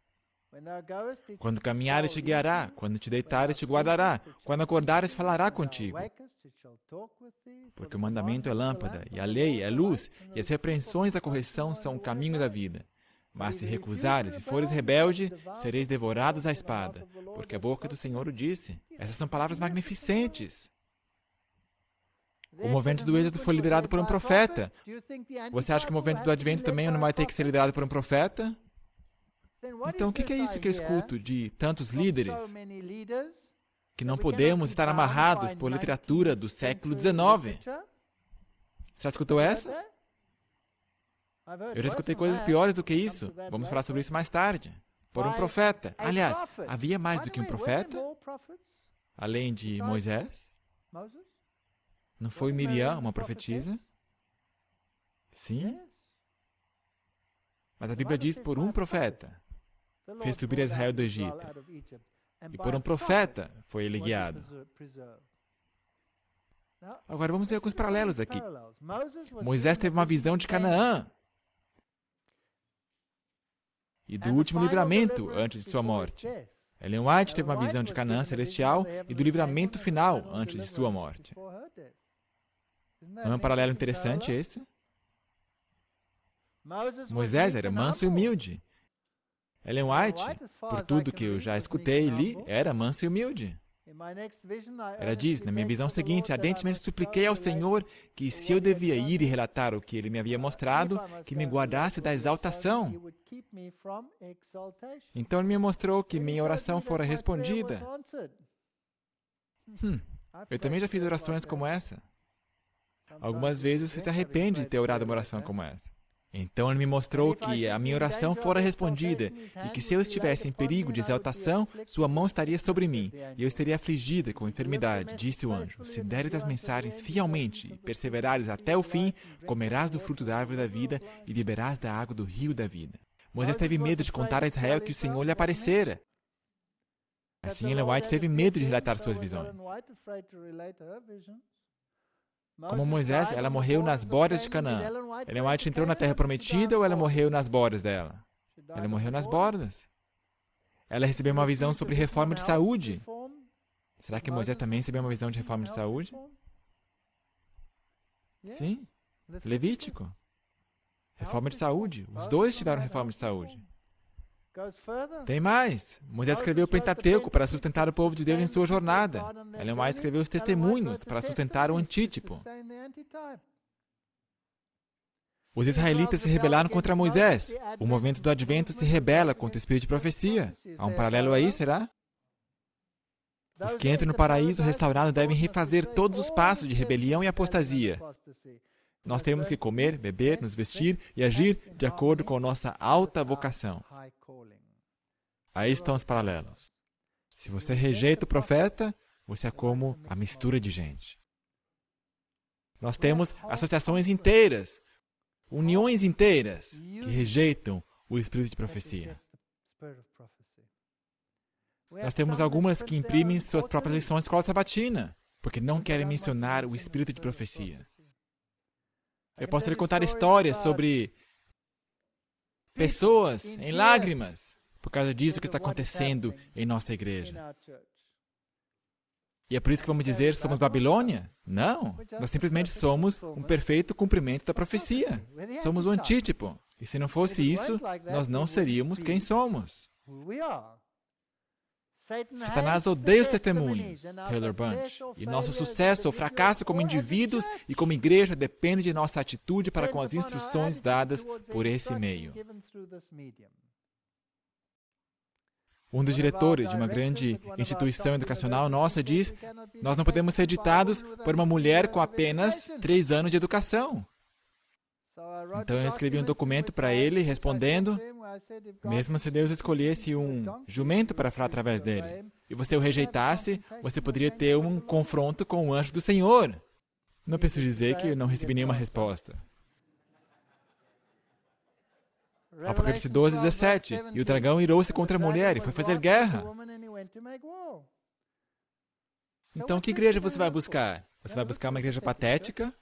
Quando caminhares, te guiará. Quando te deitares, te guardará. Quando acordares, falará contigo. Porque o mandamento é lâmpada, e a lei é luz, e as repreensões da correção são o caminho da vida. Mas se recusares e fores rebelde, sereis devorados à espada. Porque a boca do Senhor o disse. Essas são palavras magnificentes. O movimento do Êxodo foi liderado por um profeta. Você acha que o movimento do Advento também não vai ter que ser liderado por um profeta? Então, o que é isso que eu escuto de tantos líderes? Que não podemos estar amarrados por literatura do século dezenove. Você já escutou essa? Eu já escutei coisas piores do que isso. Vamos falar sobre isso mais tarde. Por um profeta. Aliás, havia mais do que um profeta? Além de Moisés? Não foi Miriam uma profetisa? Sim. Mas a Bíblia diz, por um profeta, fez subir Israel do Egito. E por um profeta foi ele guiado. Agora vamos ver alguns paralelos aqui. Moisés teve uma visão de Canaã e do último livramento antes de sua morte. Ellen White teve uma visão de Canaã celestial e do livramento final antes de sua morte. Não é um paralelo interessante esse? Moisés era manso e humilde. Ellen White, por tudo que eu já escutei e li, era manso e humilde. Ela diz, na minha visão seguinte, ardentemente supliquei ao Senhor que se eu devia ir e relatar o que Ele me havia mostrado, que me guardasse da exaltação. Então Ele me mostrou que minha oração fora respondida. Hum, eu também já fiz orações como essa. Algumas vezes você se arrepende de ter orado uma oração como essa. Então ele me mostrou que a minha oração fora respondida e que se eu estivesse em perigo de exaltação, sua mão estaria sobre mim e eu estaria afligida com enfermidade, disse o anjo. Se deres as mensagens fielmente e perseverares até o fim, comerás do fruto da árvore da vida e beberás da água do rio da vida. Moisés teve medo de contar a Israel que o Senhor lhe aparecera. Assim, Ellen White teve medo de relatar suas visões. Como Moisés, ela morreu nas bordas de Canaã. Ellen White entrou na Terra Prometida ou ela morreu nas bordas dela? Ela morreu nas bordas. Ela recebeu uma visão sobre reforma de saúde. Será que Moisés também recebeu uma visão de reforma de saúde? Sim. Levítico. Reforma de saúde. Os dois tiveram reforma de saúde. Tem mais. Moisés escreveu o Pentateuco para sustentar o povo de Deus em sua jornada. Ellen White escreveu os Testemunhos para sustentar o antítipo. Os israelitas se rebelaram contra Moisés. O movimento do Advento se rebela contra o espírito de profecia. Há um paralelo aí, será? Os que entram no paraíso restaurado devem refazer todos os passos de rebelião e apostasia. Nós temos que comer, beber, nos vestir e agir de acordo com nossa alta vocação. Aí estão os paralelos. Se você rejeita o profeta, você é como a mistura de gente. Nós temos associações inteiras, uniões inteiras, que rejeitam o espírito de profecia. Nós temos algumas que imprimem suas próprias lições de escola sabatina, porque não querem mencionar o espírito de profecia. Eu posso lhe contar histórias sobre pessoas em lágrimas por causa disso que está acontecendo em nossa igreja. E é por isso que vamos dizer que somos Babilônia? Não, nós simplesmente somos um perfeito cumprimento da profecia. Somos o antítipo. E se não fosse isso, nós não seríamos quem somos. Satanás odeia os testemunhos, Taylor Bunch, e nosso sucesso ou fracasso como indivíduos e como igreja depende de nossa atitude para com as instruções dadas por esse meio. Um dos diretores de uma grande instituição educacional nossa diz, nós não podemos ser ditados por uma mulher com apenas três anos de educação. Então eu escrevi um documento para ele, respondendo, mesmo se Deus escolhesse um jumento para falar através dele, e você o rejeitasse, você poderia ter um confronto com o anjo do Senhor. Não preciso dizer que eu não recebi nenhuma resposta. Apocalipse doze, dezessete. E o dragão irou-se contra a mulher e foi fazer guerra. Então, que igreja você vai buscar? Você vai buscar uma igreja patética,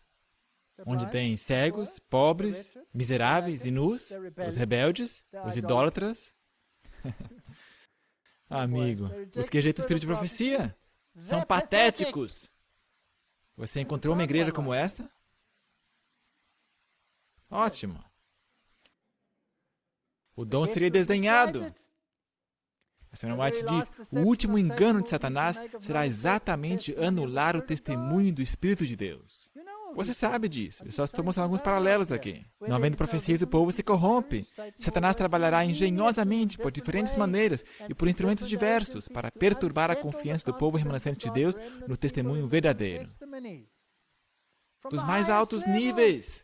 onde tem cegos, pobres, miseráveis e nus, os rebeldes, os idólatras? Amigo, os que rejeitam o espírito de profecia são patéticos. Você encontrou uma igreja como essa? Ótimo. O dom seria desdenhado. A senhora White diz, o último engano de Satanás será exatamente anular o testemunho do Espírito de Deus. Você sabe disso. Eu só estou mostrando alguns paralelos aqui. Não havendo profecias, o povo se corrompe. Satanás trabalhará engenhosamente por diferentes maneiras e por instrumentos diversos para perturbar a confiança do povo remanescente de Deus no testemunho verdadeiro. Dos mais altos níveis.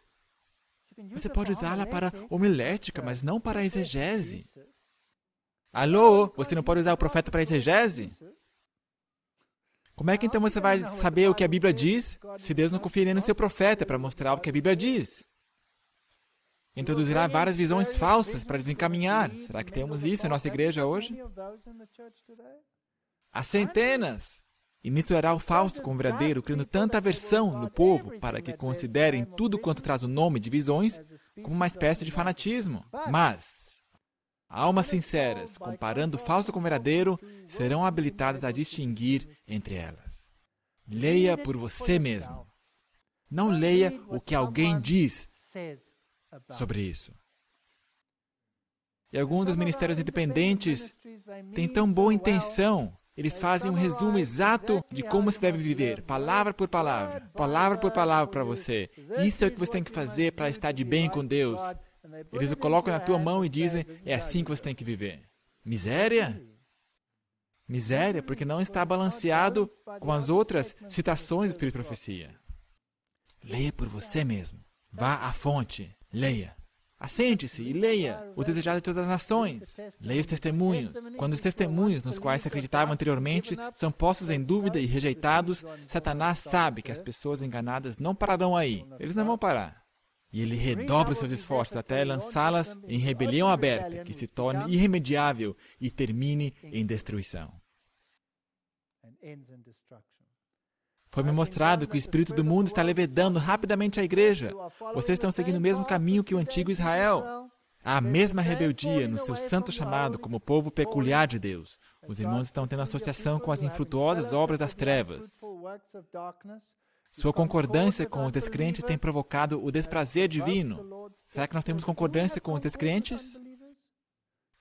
Você pode usá-la para homilética, mas não para exegese. Alô? Você não pode usar o profeta para exegese? Como é que então você vai saber o que a Bíblia diz, se Deus não confia nem no seu profeta para mostrar o que a Bíblia diz? Introduzirá várias visões falsas para desencaminhar. Será que temos isso em nossa igreja hoje? Há centenas! E misturará o falso com o verdadeiro, criando tanta aversão no povo para que considerem tudo quanto traz o nome de visões como uma espécie de fanatismo. Mas almas sinceras, comparando o falso com o verdadeiro, serão habilitadas a distinguir entre elas. Leia por você mesmo. Não leia o que alguém diz sobre isso. E alguns dos ministérios independentes têm tão boa intenção. Eles fazem um resumo exato de como se deve viver, palavra por palavra, palavra por palavra para você. Isso é o que você tem que fazer para estar de bem com Deus. Eles o colocam na tua mão e dizem, é assim que você tem que viver. Miséria? Miséria, porque não está balanceado com as outras citações do Espírito de Profecia. Leia por você mesmo. Vá à fonte. Leia. Assente-se e leia o desejado de todas as nações. Leia os testemunhos. Quando os testemunhos nos quais se acreditava anteriormente são postos em dúvida e rejeitados, Satanás sabe que as pessoas enganadas não pararão aí. Eles não vão parar. E ele redobra seus esforços até lançá-las em rebelião aberta, que se torne irremediável e termine em destruição. Foi-me mostrado que o espírito do mundo está levedando rapidamente a igreja. Vocês estão seguindo o mesmo caminho que o antigo Israel. Há a mesma rebeldia no seu santo chamado como povo peculiar de Deus. Os irmãos estão tendo associação com as infrutuosas obras das trevas. Sua concordância com os descrentes tem provocado o desprazer divino. Será que nós temos concordância com os descrentes?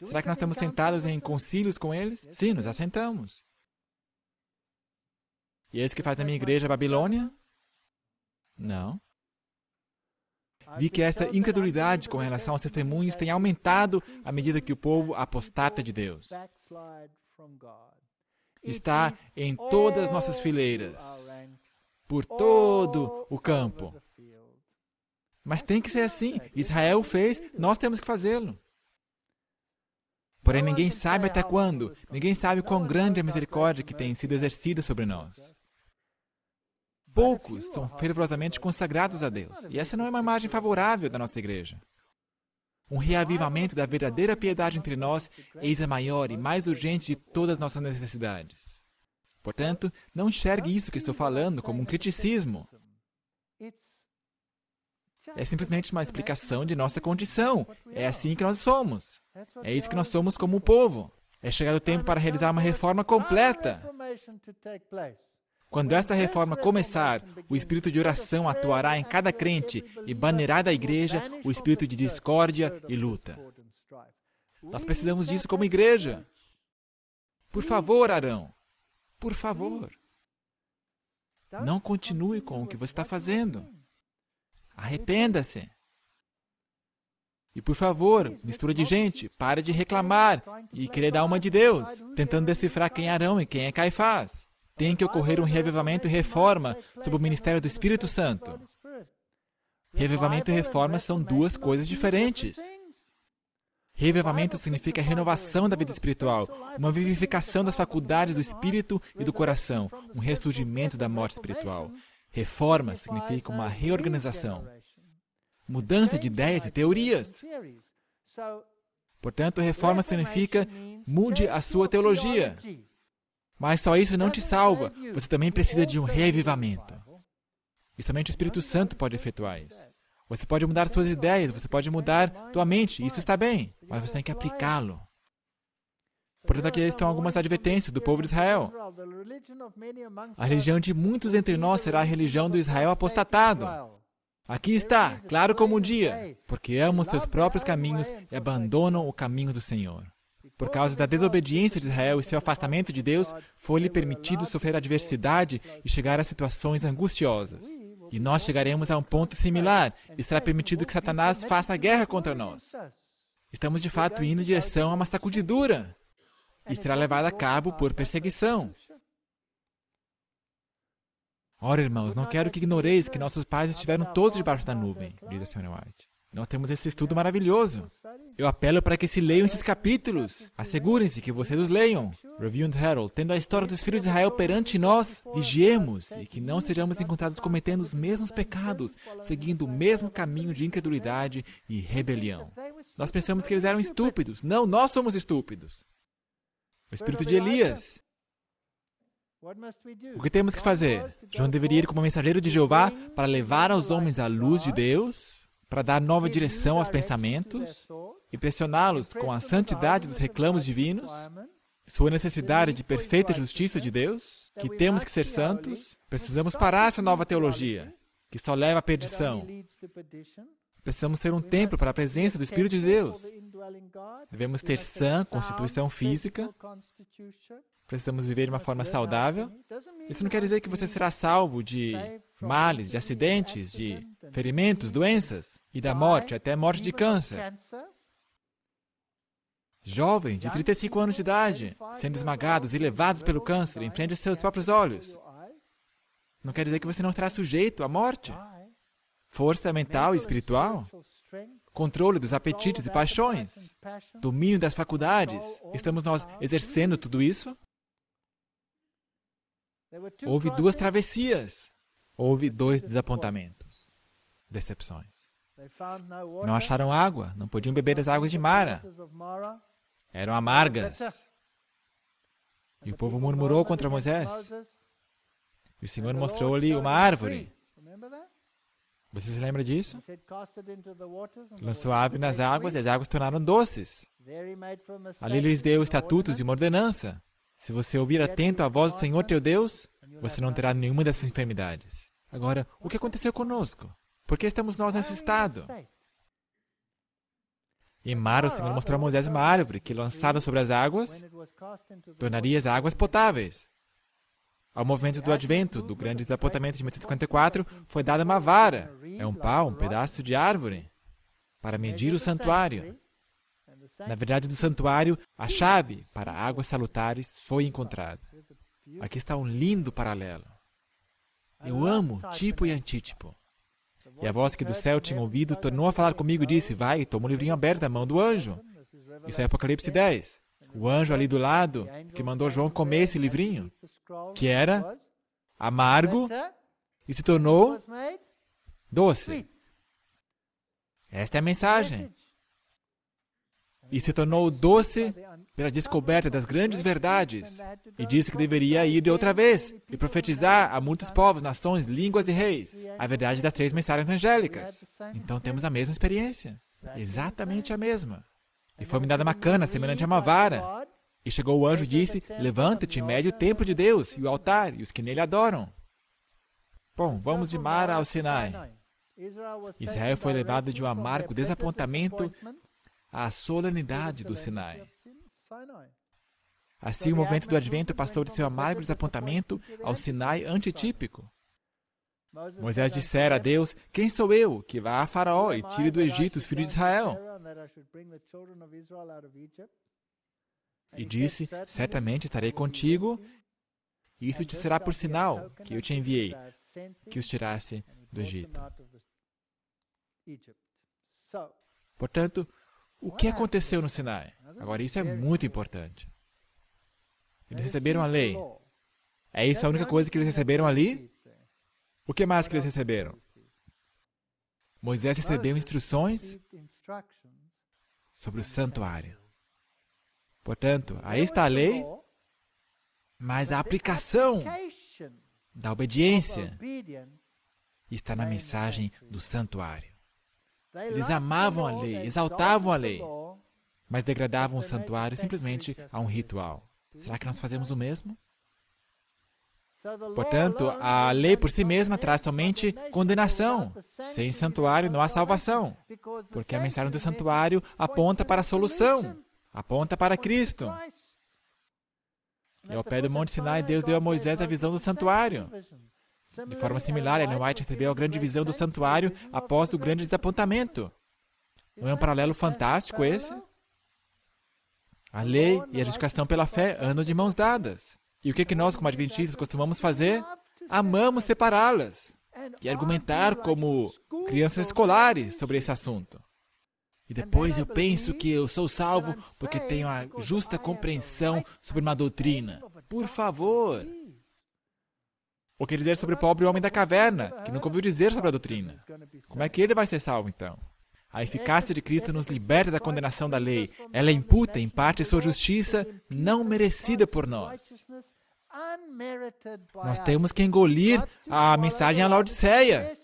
Será que nós estamos sentados em concílios com eles? Sim, nos assentamos. E é isso que faz da minha igreja a Babilônia? Não. Vi que essa incredulidade com relação aos testemunhos tem aumentado à medida que o povo apostata de Deus. Está em todas as nossas fileiras, por todo o campo. Mas tem que ser assim. Israel fez, nós temos que fazê-lo. Porém, ninguém sabe até quando. Ninguém sabe quão grande é a misericórdia que tem sido exercida sobre nós. Poucos são fervorosamente consagrados a Deus. E essa não é uma imagem favorável da nossa igreja. Um reavivamento da verdadeira piedade entre nós, eis a maior e mais urgente de todas as nossas necessidades. Portanto, não enxergue isso que estou falando como um criticismo. É simplesmente uma explicação de nossa condição. É assim que nós somos. É isso que nós somos como povo. É chegado o tempo para realizar uma reforma completa. Quando esta reforma começar, o espírito de oração atuará em cada crente e banirá da igreja o espírito de discórdia e luta. Nós precisamos disso como igreja. Por favor, Arão. Por favor. Não continue com o que você está fazendo. Arrependa-se. E, por favor, mistura de gente, pare de reclamar e querer dar uma de Deus, tentando decifrar quem é Arão e quem é Caifás. Tem que ocorrer um reavivamento e reforma sob o ministério do Espírito Santo. Reavivamento e reforma são duas coisas diferentes. Reavivamento significa a renovação da vida espiritual, uma vivificação das faculdades do espírito e do coração, um ressurgimento da morte espiritual. Reforma significa uma reorganização, mudança de ideias e teorias. Portanto, reforma significa mude a sua teologia. Mas só isso não te salva. Você também precisa de um reavivamento. E somente o Espírito Santo pode efetuar isso. Você pode mudar suas ideias, você pode mudar tua mente, isso está bem, mas você tem que aplicá-lo. Portanto, aqui estão algumas advertências do povo de Israel. A religião de muitos entre nós será a religião do Israel apostatado. Aqui está, claro como o dia, porque amam seus próprios caminhos e abandonam o caminho do Senhor. Por causa da desobediência de Israel e seu afastamento de Deus, foi-lhe permitido sofrer adversidade e chegar a situações angustiosas. E nós chegaremos a um ponto similar, e será permitido que Satanás faça guerra contra nós. Estamos, de fato, indo em direção a uma sacudidura, e será levado a cabo por perseguição. Ora, irmãos, não quero que ignoreis que nossos pais estiveram todos debaixo da nuvem, diz a senhora White. Nós temos esse estudo maravilhoso. Eu apelo para que se leiam esses capítulos. Assegurem-se que vocês os leiam. Review and Herald, tendo a história dos filhos de Israel perante nós, vigiemos e que não sejamos encontrados cometendo os mesmos pecados, seguindo o mesmo caminho de incredulidade e rebelião. Nós pensamos que eles eram estúpidos. Não, nós somos estúpidos. O espírito de Elias. O que temos que fazer? João deveria ir como mensageiro de Jeová para levar aos homens a luz de Deus, para dar nova direção aos pensamentos, impressioná-los com a santidade dos reclamos divinos, sua necessidade de perfeita justiça de Deus, que temos que ser santos. Precisamos parar essa nova teologia, que só leva à perdição. Precisamos ter um templo para a presença do Espírito de Deus. Devemos ter sã constituição física. Precisamos viver de uma forma saudável. Isso não quer dizer que você será salvo de males, de acidentes, de ferimentos, doenças, e da morte, até morte de câncer. Jovens de trinta e cinco anos de idade, sendo esmagados e levados pelo câncer, em frente aos seus próprios olhos. Não quer dizer que você não estará sujeito à morte. Força mental e espiritual, controle dos apetites e paixões, domínio das faculdades. Estamos nós exercendo tudo isso? Houve duas travessias. Houve dois desapontamentos, decepções. Não acharam água, não podiam beber as águas de Mara. Eram amargas. E o povo murmurou contra Moisés. E o Senhor mostrou-lhe uma árvore. Você se lembra disso? Lançou a ave nas águas e as águas tornaram doces. Ali lhes deu estatutos e uma ordenança. Se você ouvir atento à voz do Senhor teu Deus, você não terá nenhuma dessas enfermidades. Agora, o que aconteceu conosco? Por que estamos nós nesse estado? Em Mara, o Senhor mostrou a Moisés uma árvore que, lançada sobre as águas, tornaria as águas potáveis. Ao movimento do advento, do grande desapontamento de mil setecentos e cinquenta e quatro, foi dada uma vara. É um pau, um pedaço de árvore, para medir o santuário. Na verdade, do santuário, a chave para águas salutares foi encontrada. Aqui está um lindo paralelo. Eu amo tipo e antítipo. E a voz que do céu tinha ouvido tornou a falar comigo e disse, vai, toma o livrinho aberto da mão do anjo. Isso é Apocalipse dez. O anjo ali do lado, que mandou João comer esse livrinho, que era amargo e se tornou doce. Esta é a mensagem. E se tornou doce pela descoberta das grandes verdades, e disse que deveria ir de outra vez e profetizar a muitos povos, nações, línguas e reis, a verdade das três mensagens angélicas. Então temos a mesma experiência, exatamente a mesma. E foi-me dada uma cana semelhante a uma vara, e chegou o anjo e disse, levanta-te e mede o templo de Deus, e o altar, e os que nele adoram. Bom, vamos de Mara ao Sinai. Israel foi levado de um amargo desapontamento à solenidade do Sinai. Assim, o movimento do advento passou de seu amargo desapontamento ao Sinai antitípico. Moisés dissera a Deus, quem sou eu que vá a Faraó e tire do Egito os filhos de Israel? E disse, certamente estarei contigo, e isso te será por sinal que eu te enviei, que os tirasse do Egito. Portanto, o que aconteceu no Sinai? Agora, isso é muito importante. Eles receberam a lei. É isso a única coisa que eles receberam ali? O que mais que eles receberam? Moisés recebeu instruções sobre o santuário. Portanto, aí está a lei, mas a aplicação da obediência está na mensagem do santuário. Eles amavam a lei, exaltavam a lei, mas degradavam o santuário simplesmente a um ritual. Será que nós fazemos o mesmo? Portanto, a lei por si mesma traz somente condenação. Sem santuário não há salvação, porque a mensagem do santuário aponta para a solução, aponta para Cristo. E ao pé do Monte Sinai, Deus deu a Moisés a visão do santuário. De forma similar, Ellen White recebeu a grande visão do santuário após o grande desapontamento. Não é um paralelo fantástico esse? A lei e a justificação pela fé andam de mãos dadas. E o que, que nós, como adventistas, costumamos fazer? Amamos separá-las e argumentar como crianças escolares sobre esse assunto. E depois eu penso que eu sou salvo porque tenho a justa compreensão sobre uma doutrina. Por favor! O que dizer sobre o pobre homem da caverna, que nunca ouviu dizer sobre a doutrina? Como é que ele vai ser salvo, então? A eficácia de Cristo nos liberta da condenação da lei. Ela imputa, em parte, sua justiça não merecida por nós. Nós temos que engolir a mensagem à Laodiceia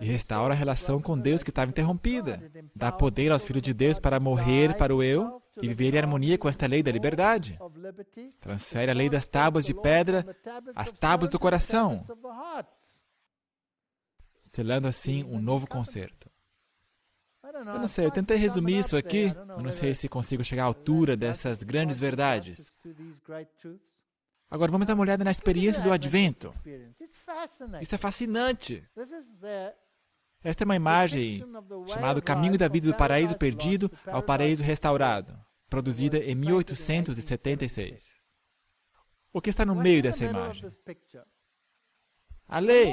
e restaura a relação com Deus que estava interrompida. Dá poder aos filhos de Deus para morrer para o eu e viver em harmonia com esta lei da liberdade. Transfere a lei das tábuas de pedra às tábuas do coração, selando assim um novo concerto. Eu não sei, eu tentei resumir isso aqui, eu não sei se consigo chegar à altura dessas grandes verdades. Agora vamos dar uma olhada na experiência do Advento. Isso é fascinante. Esta é uma imagem chamada Caminho da Vida do Paraíso Perdido ao Paraíso Restaurado, produzida em mil oitocentos e setenta e seis. O que está no meio dessa imagem? A lei.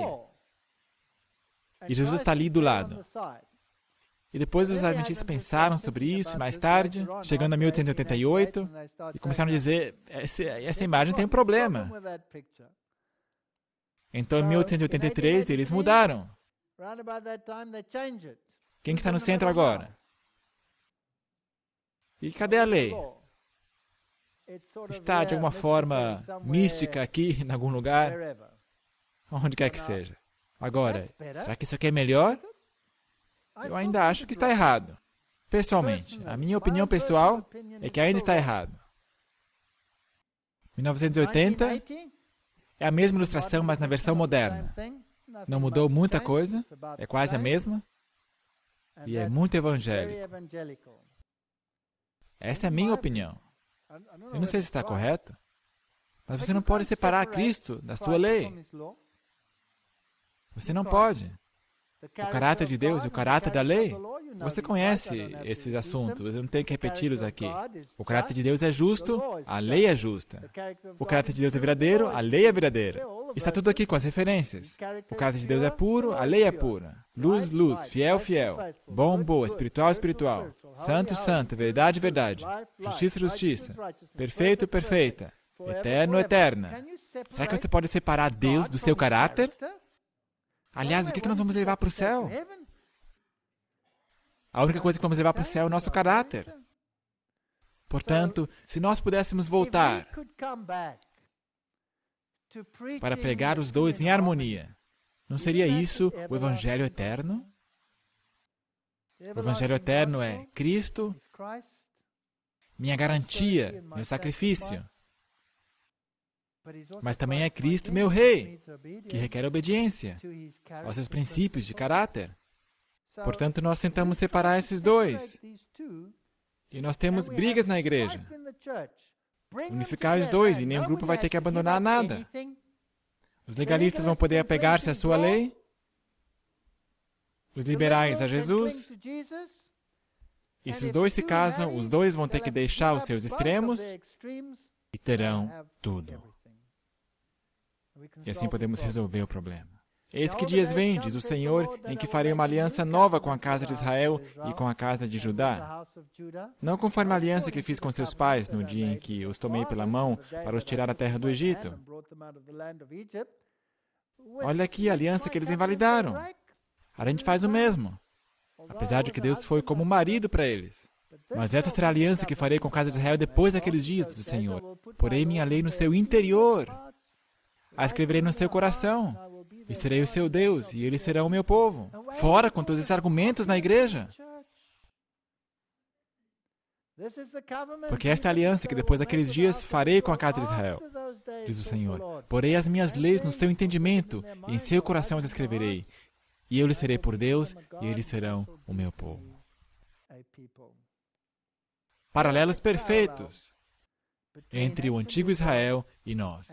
E Jesus está ali do lado. E depois os adventistas pensaram sobre isso mais tarde, chegando a mil oitocentos e oitenta e oito, e começaram a dizer, essa, essa imagem tem um problema. Então, em mil oitocentos e oitenta e três, eles mudaram. Quem que está no centro agora? E cadê a lei? Está, de alguma forma, mística aqui, em algum lugar, onde quer que seja. Agora, será que isso aqui é melhor? Eu ainda acho que está errado. Pessoalmente, a minha opinião pessoal é que ainda está errado. mil novecentos e oitenta é a mesma ilustração, mas na versão moderna. Não mudou muita coisa, é quase a mesma, e é muito evangélico. Essa é a minha opinião. Eu não sei se está correto, mas você não pode separar Cristo da sua lei. Você não pode. O caráter de Deus e o caráter da lei, você conhece esses assuntos, você não tem que repeti-los aqui. O caráter de Deus é justo, a lei é justa. O caráter de Deus é verdadeiro, a lei é verdadeira. Está tudo aqui com as referências. O caráter de Deus é puro, a lei é pura. Luz, luz, fiel, fiel. Bom, boa, espiritual, espiritual. Santo, santo, verdade, verdade. Justiça, justiça. Perfeito, perfeita. Eterno, eterna. Será que você pode separar Deus do seu caráter? Aliás, o que nós vamos levar para o céu? A única coisa que vamos levar para o céu é o nosso caráter. Portanto, se nós pudéssemos voltar para pregar os dois em harmonia, não seria isso o Evangelho eterno? O Evangelho eterno é Cristo, minha garantia, meu sacrifício, mas também é Cristo, meu Rei, que requer obediência aos seus princípios de caráter. Portanto, nós tentamos separar esses dois. E nós temos brigas na igreja. Unificar os dois e nenhum grupo vai ter que abandonar nada. Os legalistas vão poder apegar-se à sua lei, os liberais a Jesus. E se os dois se casam, os dois vão ter que deixar os seus extremos e terão tudo. E assim podemos resolver o problema. Eis que dias vêm, diz o Senhor, em que farei uma aliança nova com a casa de Israel e com a casa de Judá. Não conforme a aliança que fiz com seus pais no dia em que os tomei pela mão para os tirar da terra do Egito. Olha aqui a aliança que eles invalidaram. A gente faz o mesmo, apesar de que Deus foi como marido para eles. Mas essa será a aliança que farei com a casa de Israel depois daqueles dias, diz o Senhor. Porei minha lei no seu interior, a escreverei no seu coração. E serei o seu Deus, e eles serão o meu povo. Fora com todos esses argumentos na igreja. Porque esta é a aliança que depois daqueles dias farei com a casa de Israel, diz o Senhor. Porei as minhas leis no seu entendimento, e em seu coração as escreverei. E eu lhes serei por Deus, e eles serão o meu povo. Paralelos perfeitos entre o antigo Israel e nós.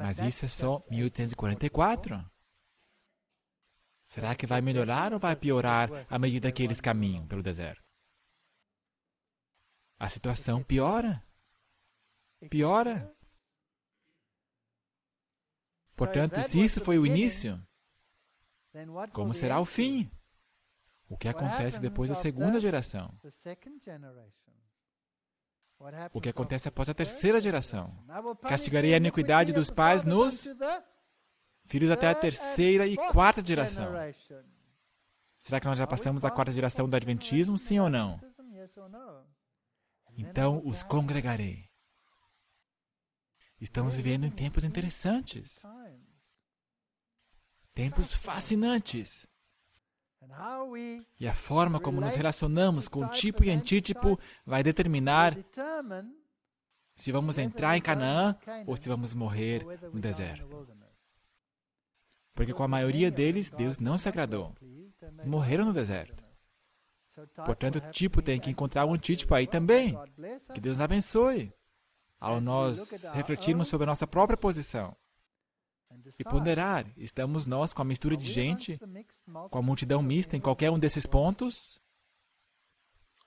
Mas isso é só mil oitocentos e quarenta e quatro? Será que vai melhorar ou vai piorar à medida que eles caminham pelo deserto? A situação piora. Piora. Portanto, se isso foi o início, como será o fim? O que acontece depois da segunda geração? O que acontece após a terceira geração? Castigarei a iniquidade dos pais nos filhos até a terceira e quarta geração. Será que nós já passamos da quarta geração do Adventismo, sim ou não? Então os congregarei. Estamos vivendo em tempos interessantes, tempos fascinantes. E a forma como nos relacionamos com o tipo e antítipo vai determinar se vamos entrar em Canaã ou se vamos morrer no deserto. Porque com a maioria deles, Deus não se agradou. Morreram no deserto. Portanto, o tipo tem que encontrar um antítipo aí também. Que Deus abençoe. Ao nós refletirmos sobre a nossa própria posição, e ponderar, estamos nós com a mistura de gente, com a multidão mista em qualquer um desses pontos?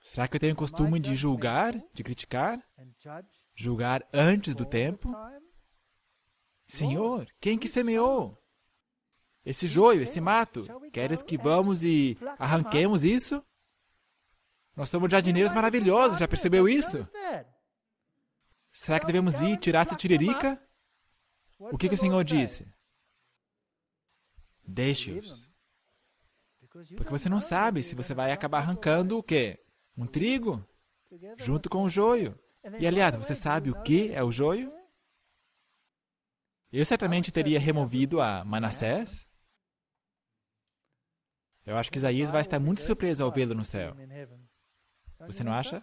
Será que eu tenho o costume de julgar, de criticar? Julgar antes do tempo? Senhor, quem que semeou? Esse joio, esse mato, queres que vamos e arranquemos isso? Nós somos jardineiros maravilhosos, já percebeu isso? Será que devemos ir tirar essa tiririca? O que, que o Senhor disse? Deixe-os. Porque você não sabe se você vai acabar arrancando o quê? Um trigo? Junto com o joio. E, aliás, você sabe o que é o joio? Eu certamente teria removido a Manassés. Eu acho que Isaías vai estar muito surpreso ao vê-lo no céu. Você não acha?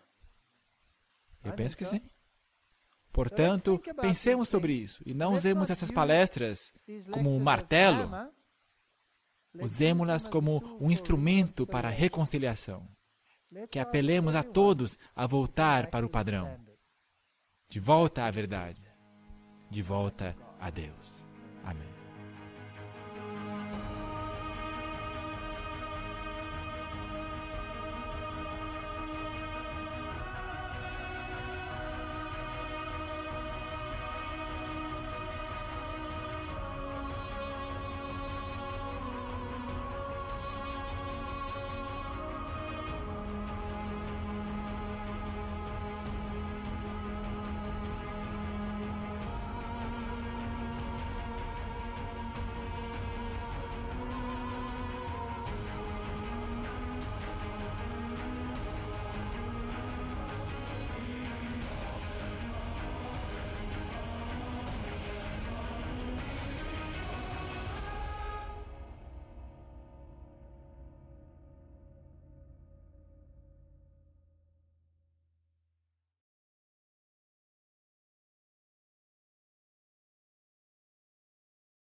Eu penso que sim. Portanto, pensemos sobre isso e não usemos essas palestras como um martelo. Usemos-las como um instrumento para a reconciliação. Que apelemos a todos a voltar para o padrão. De volta à verdade. De volta a Deus.